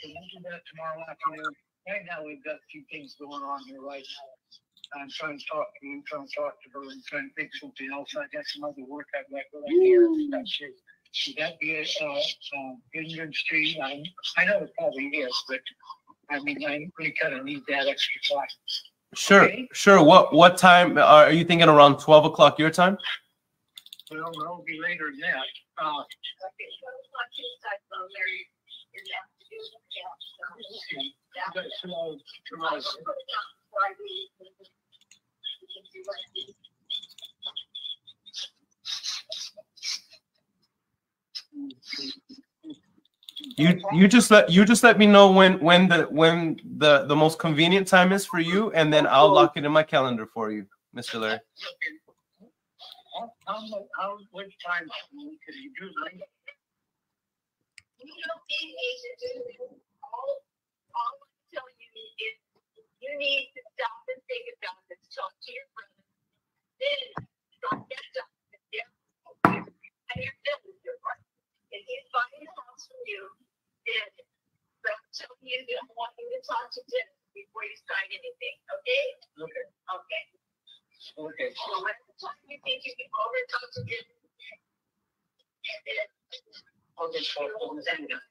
Can you do that tomorrow afternoon? Right now, we've got a few things going on here right now. I'm trying to talk to you, trying to talk to her, and trying to think something else. I got some other work I've got going on here. That's shit. Should that be a uh, uh, Dayton Street? I, I know it probably is, but I mean, I really kind of need that extra time. Sure, okay? Sure. What what time are you thinking? Around twelve o'clock your time? Well, it'll be later than that. Uh, okay, twelve o'clock your time, though, Larry. Is that to do with the couch? Tomorrow, tomorrow. You you just let you just let me know when when the when the the most convenient time is for you, and then I'll lock it in my calendar for you, Mister Larry. How how what time could you do that? You don't need me to do this. All all I'm telling you is you need to stop and think about this. Talk to your brother. Then stop that job. Yeah, and you're done with your partner. If he's buying a house for you, then I'm telling you that I want you to talk to Tim before you sign anything, okay? Okay. Okay. Okay. So whatever time you think you can go over and talk to Tim, and then I'll just go over that guy.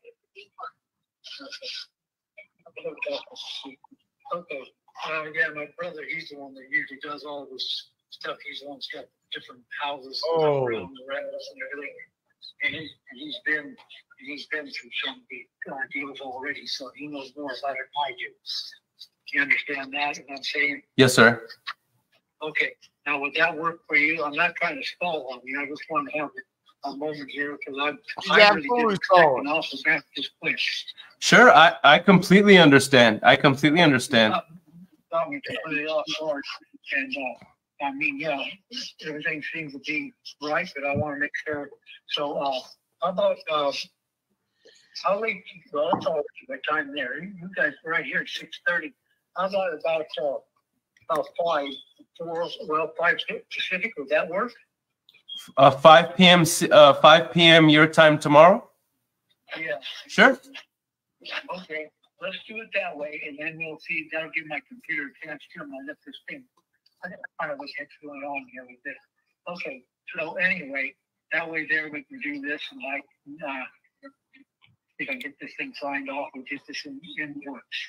Okay. Okay. Okay. Uh, yeah, my brother, he's the one that usually does all this stuff. He's the one that's got different houses oh. around the rentals and everything. And, he, and he's been he's been through some big uh, deals already, so he knows more about it than I do. Do you understand that? And I'm saying, yes, sir. Okay. Now, would that work for you? I'm not trying to stall on you. I just want to have a moment here because I'm yeah, I really didn't expect an awful amount this place. Sure, I I completely understand. I completely understand. I thought we could put it off hard and. Uh, I mean, yeah, everything seems to be right, but I want to make sure. So, uh, how about, uh, how late, well, I'll talk to my time there. You guys are right here at six thirty. How about about, uh, about five, four, well, five Pacific, would that work? Uh, five p m Uh, five p m your time tomorrow? Yeah. Sure. Okay, let's do it that way, and then we'll see. That'll give my computer a chance to let this thing. I don't know what's going on here with this. Okay, so anyway, that way there we can do this, and I can, uh, we can get this thing signed off and get this in, in works.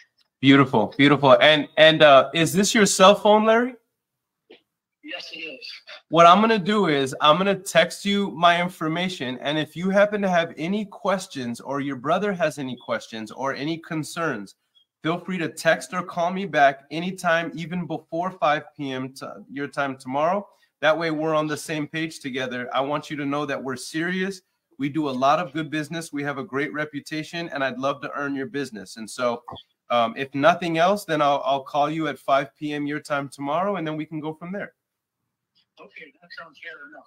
Beautiful, beautiful. And and uh, is this your cell phone, Larry? Yes, it is. What I'm gonna do is I'm gonna text you my information, and if you happen to have any questions, or your brother has any questions or any concerns, feel free to text or call me back anytime, even before five p m your time tomorrow. That way we're on the same page together. I want you to know that we're serious. We do a lot of good business. We have a great reputation, and I'd love to earn your business. And so um, if nothing else, then I'll, I'll call you at five p m your time tomorrow, and then we can go from there. Okay, that sounds fair enough.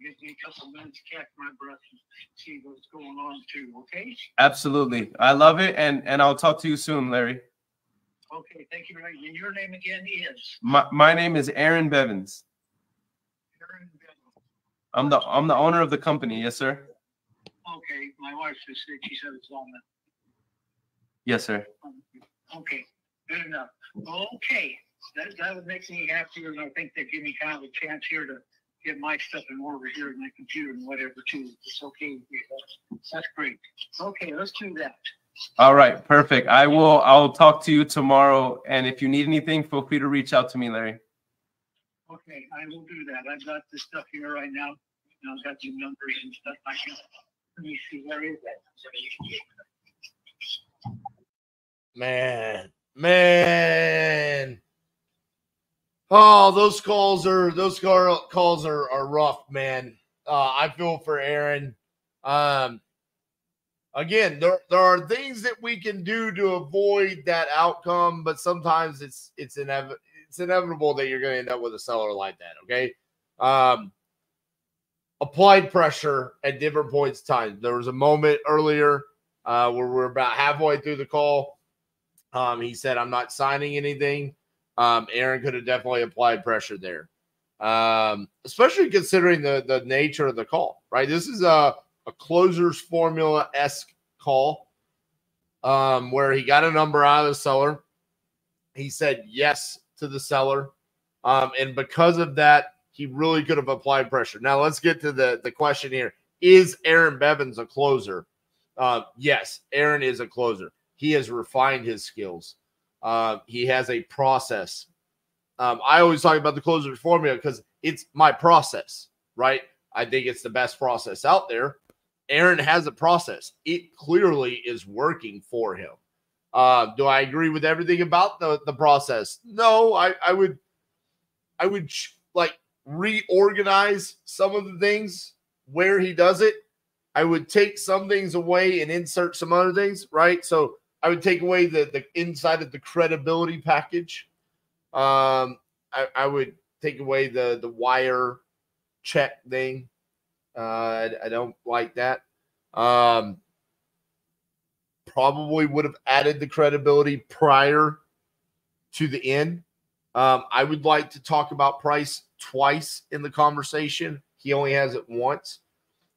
Give me a couple minutes, catch my breath, and see what's going on too, okay? Absolutely. I love it, and, and I'll talk to you soon, Larry. Okay, thank you, Larry. And your name again is? My, my name is Earon Bevans. Earon Bevans. I'm the, I'm the owner of the company, yes, sir? Okay, my wife just said she said it's on the... Yes, sir. Um, okay, Good enough. Okay. That, that would make me happier, and I think they give me kind of a chance here to get my stuff in order here in my computer and whatever, too. It's okay. That's great. Okay, let's do that. All right, perfect. I will. I'll talk to you tomorrow, and if you need anything, feel free to reach out to me, Larry. Okay, I will do that. I've got this stuff here right now. I've got your numbers and stuff like that. Let me see. Where is that? Man, man. Oh, those calls are those calls are are rough, man. Uh, I feel for Earon. Um, again, there there are things that we can do to avoid that outcome, but sometimes it's it's inev it's inevitable that you're going to end up with a seller like that. Okay, um, applied pressure at different points in time. There was a moment earlier uh, where we're about halfway through the call. Um, he said, "I'm not signing anything." Um, Earon could have definitely applied pressure there, um, especially considering the, the nature of the call, right? This is a, a Closers Formula-esque call um, where he got a number out of the seller. He said yes to the seller. Um, and because of that, he really could have applied pressure. Now, let's get to the, the question here. Is Earon Bevans a closer? Uh, yes, Earon is a closer. He has refined his skills. Uh, he has a process. Um, I always talk about the Closers Formula because it's my process, right? I think it's the best process out there. Earon has a process. It clearly is working for him. Uh, do I agree with everything about the, the process? No, I, I would, I would like reorganize some of the things where he does it. I would take some things away and insert some other things, right? So I would take away the, the inside of the credibility package. Um, I, I would take away the, the wire check thing. Uh, I, I don't like that. Um, probably would have added the credibility prior to the end. Um, I would like to talk about price twice in the conversation. He only has it once.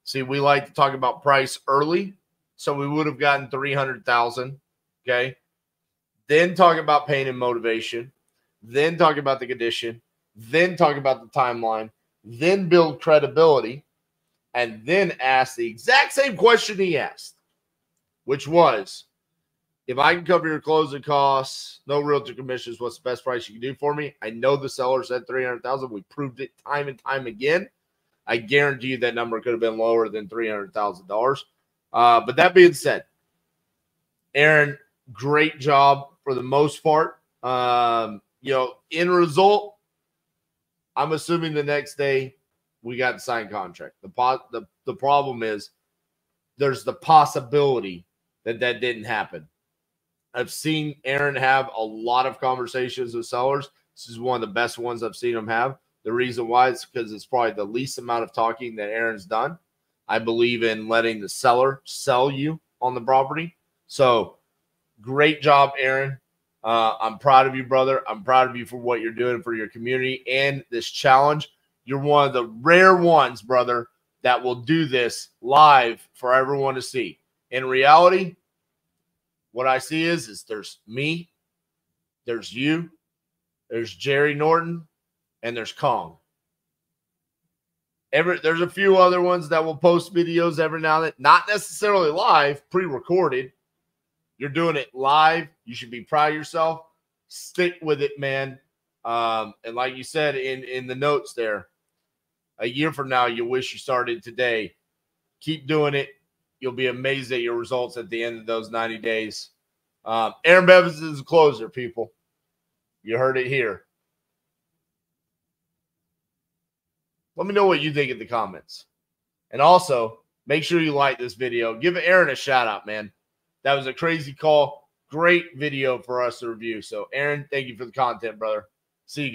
See, we like to talk about price early. So we would have gotten three hundred thousand. Okay. Then talk about pain and motivation. Then talk about the condition. Then talk about the timeline. Then build credibility. And then ask the exact same question he asked, which was, if I can cover your closing costs, no realtor commissions, what's the best price you can do for me? I know the seller said three hundred thousand. We proved it time and time again. I guarantee you that number could have been lower than three hundred thousand dollars. Uh, but that being said, Earon, great job for the most part. Um, you know, in result, I'm assuming the next day we got the signed contract. The, po the, the problem is there's the possibility that that didn't happen. I've seen Earon have a lot of conversations with sellers. This is one of the best ones I've seen him have. The reason why is because it's probably the least amount of talking that Aaron's done. I believe in letting the seller sell you on the property. So great job, Earon. Uh, I'm proud of you, brother. I'm proud of you for what you're doing for your community and this challenge. You're one of the rare ones, brother, that will do this live for everyone to see. In reality, what I see is, is there's me, there's you, there's Jerry Norton, and there's Kong. Every, there's a few other ones that will post videos every now and then. Not necessarily live, pre-recorded. You're doing it live. You should be proud of yourself. Stick with it, man. Um, and like you said in, in the notes there, a year from now, you wish you started today. Keep doing it. You'll be amazed at your results at the end of those ninety days. Um, Earon Bevans is a closer, people. You heard it here. Let me know what you think in the comments. And also, make sure you like this video. Give Earon a shout-out, man. That was a crazy call. Great video for us to review. So, Earon, thank you for the content, brother. See you guys.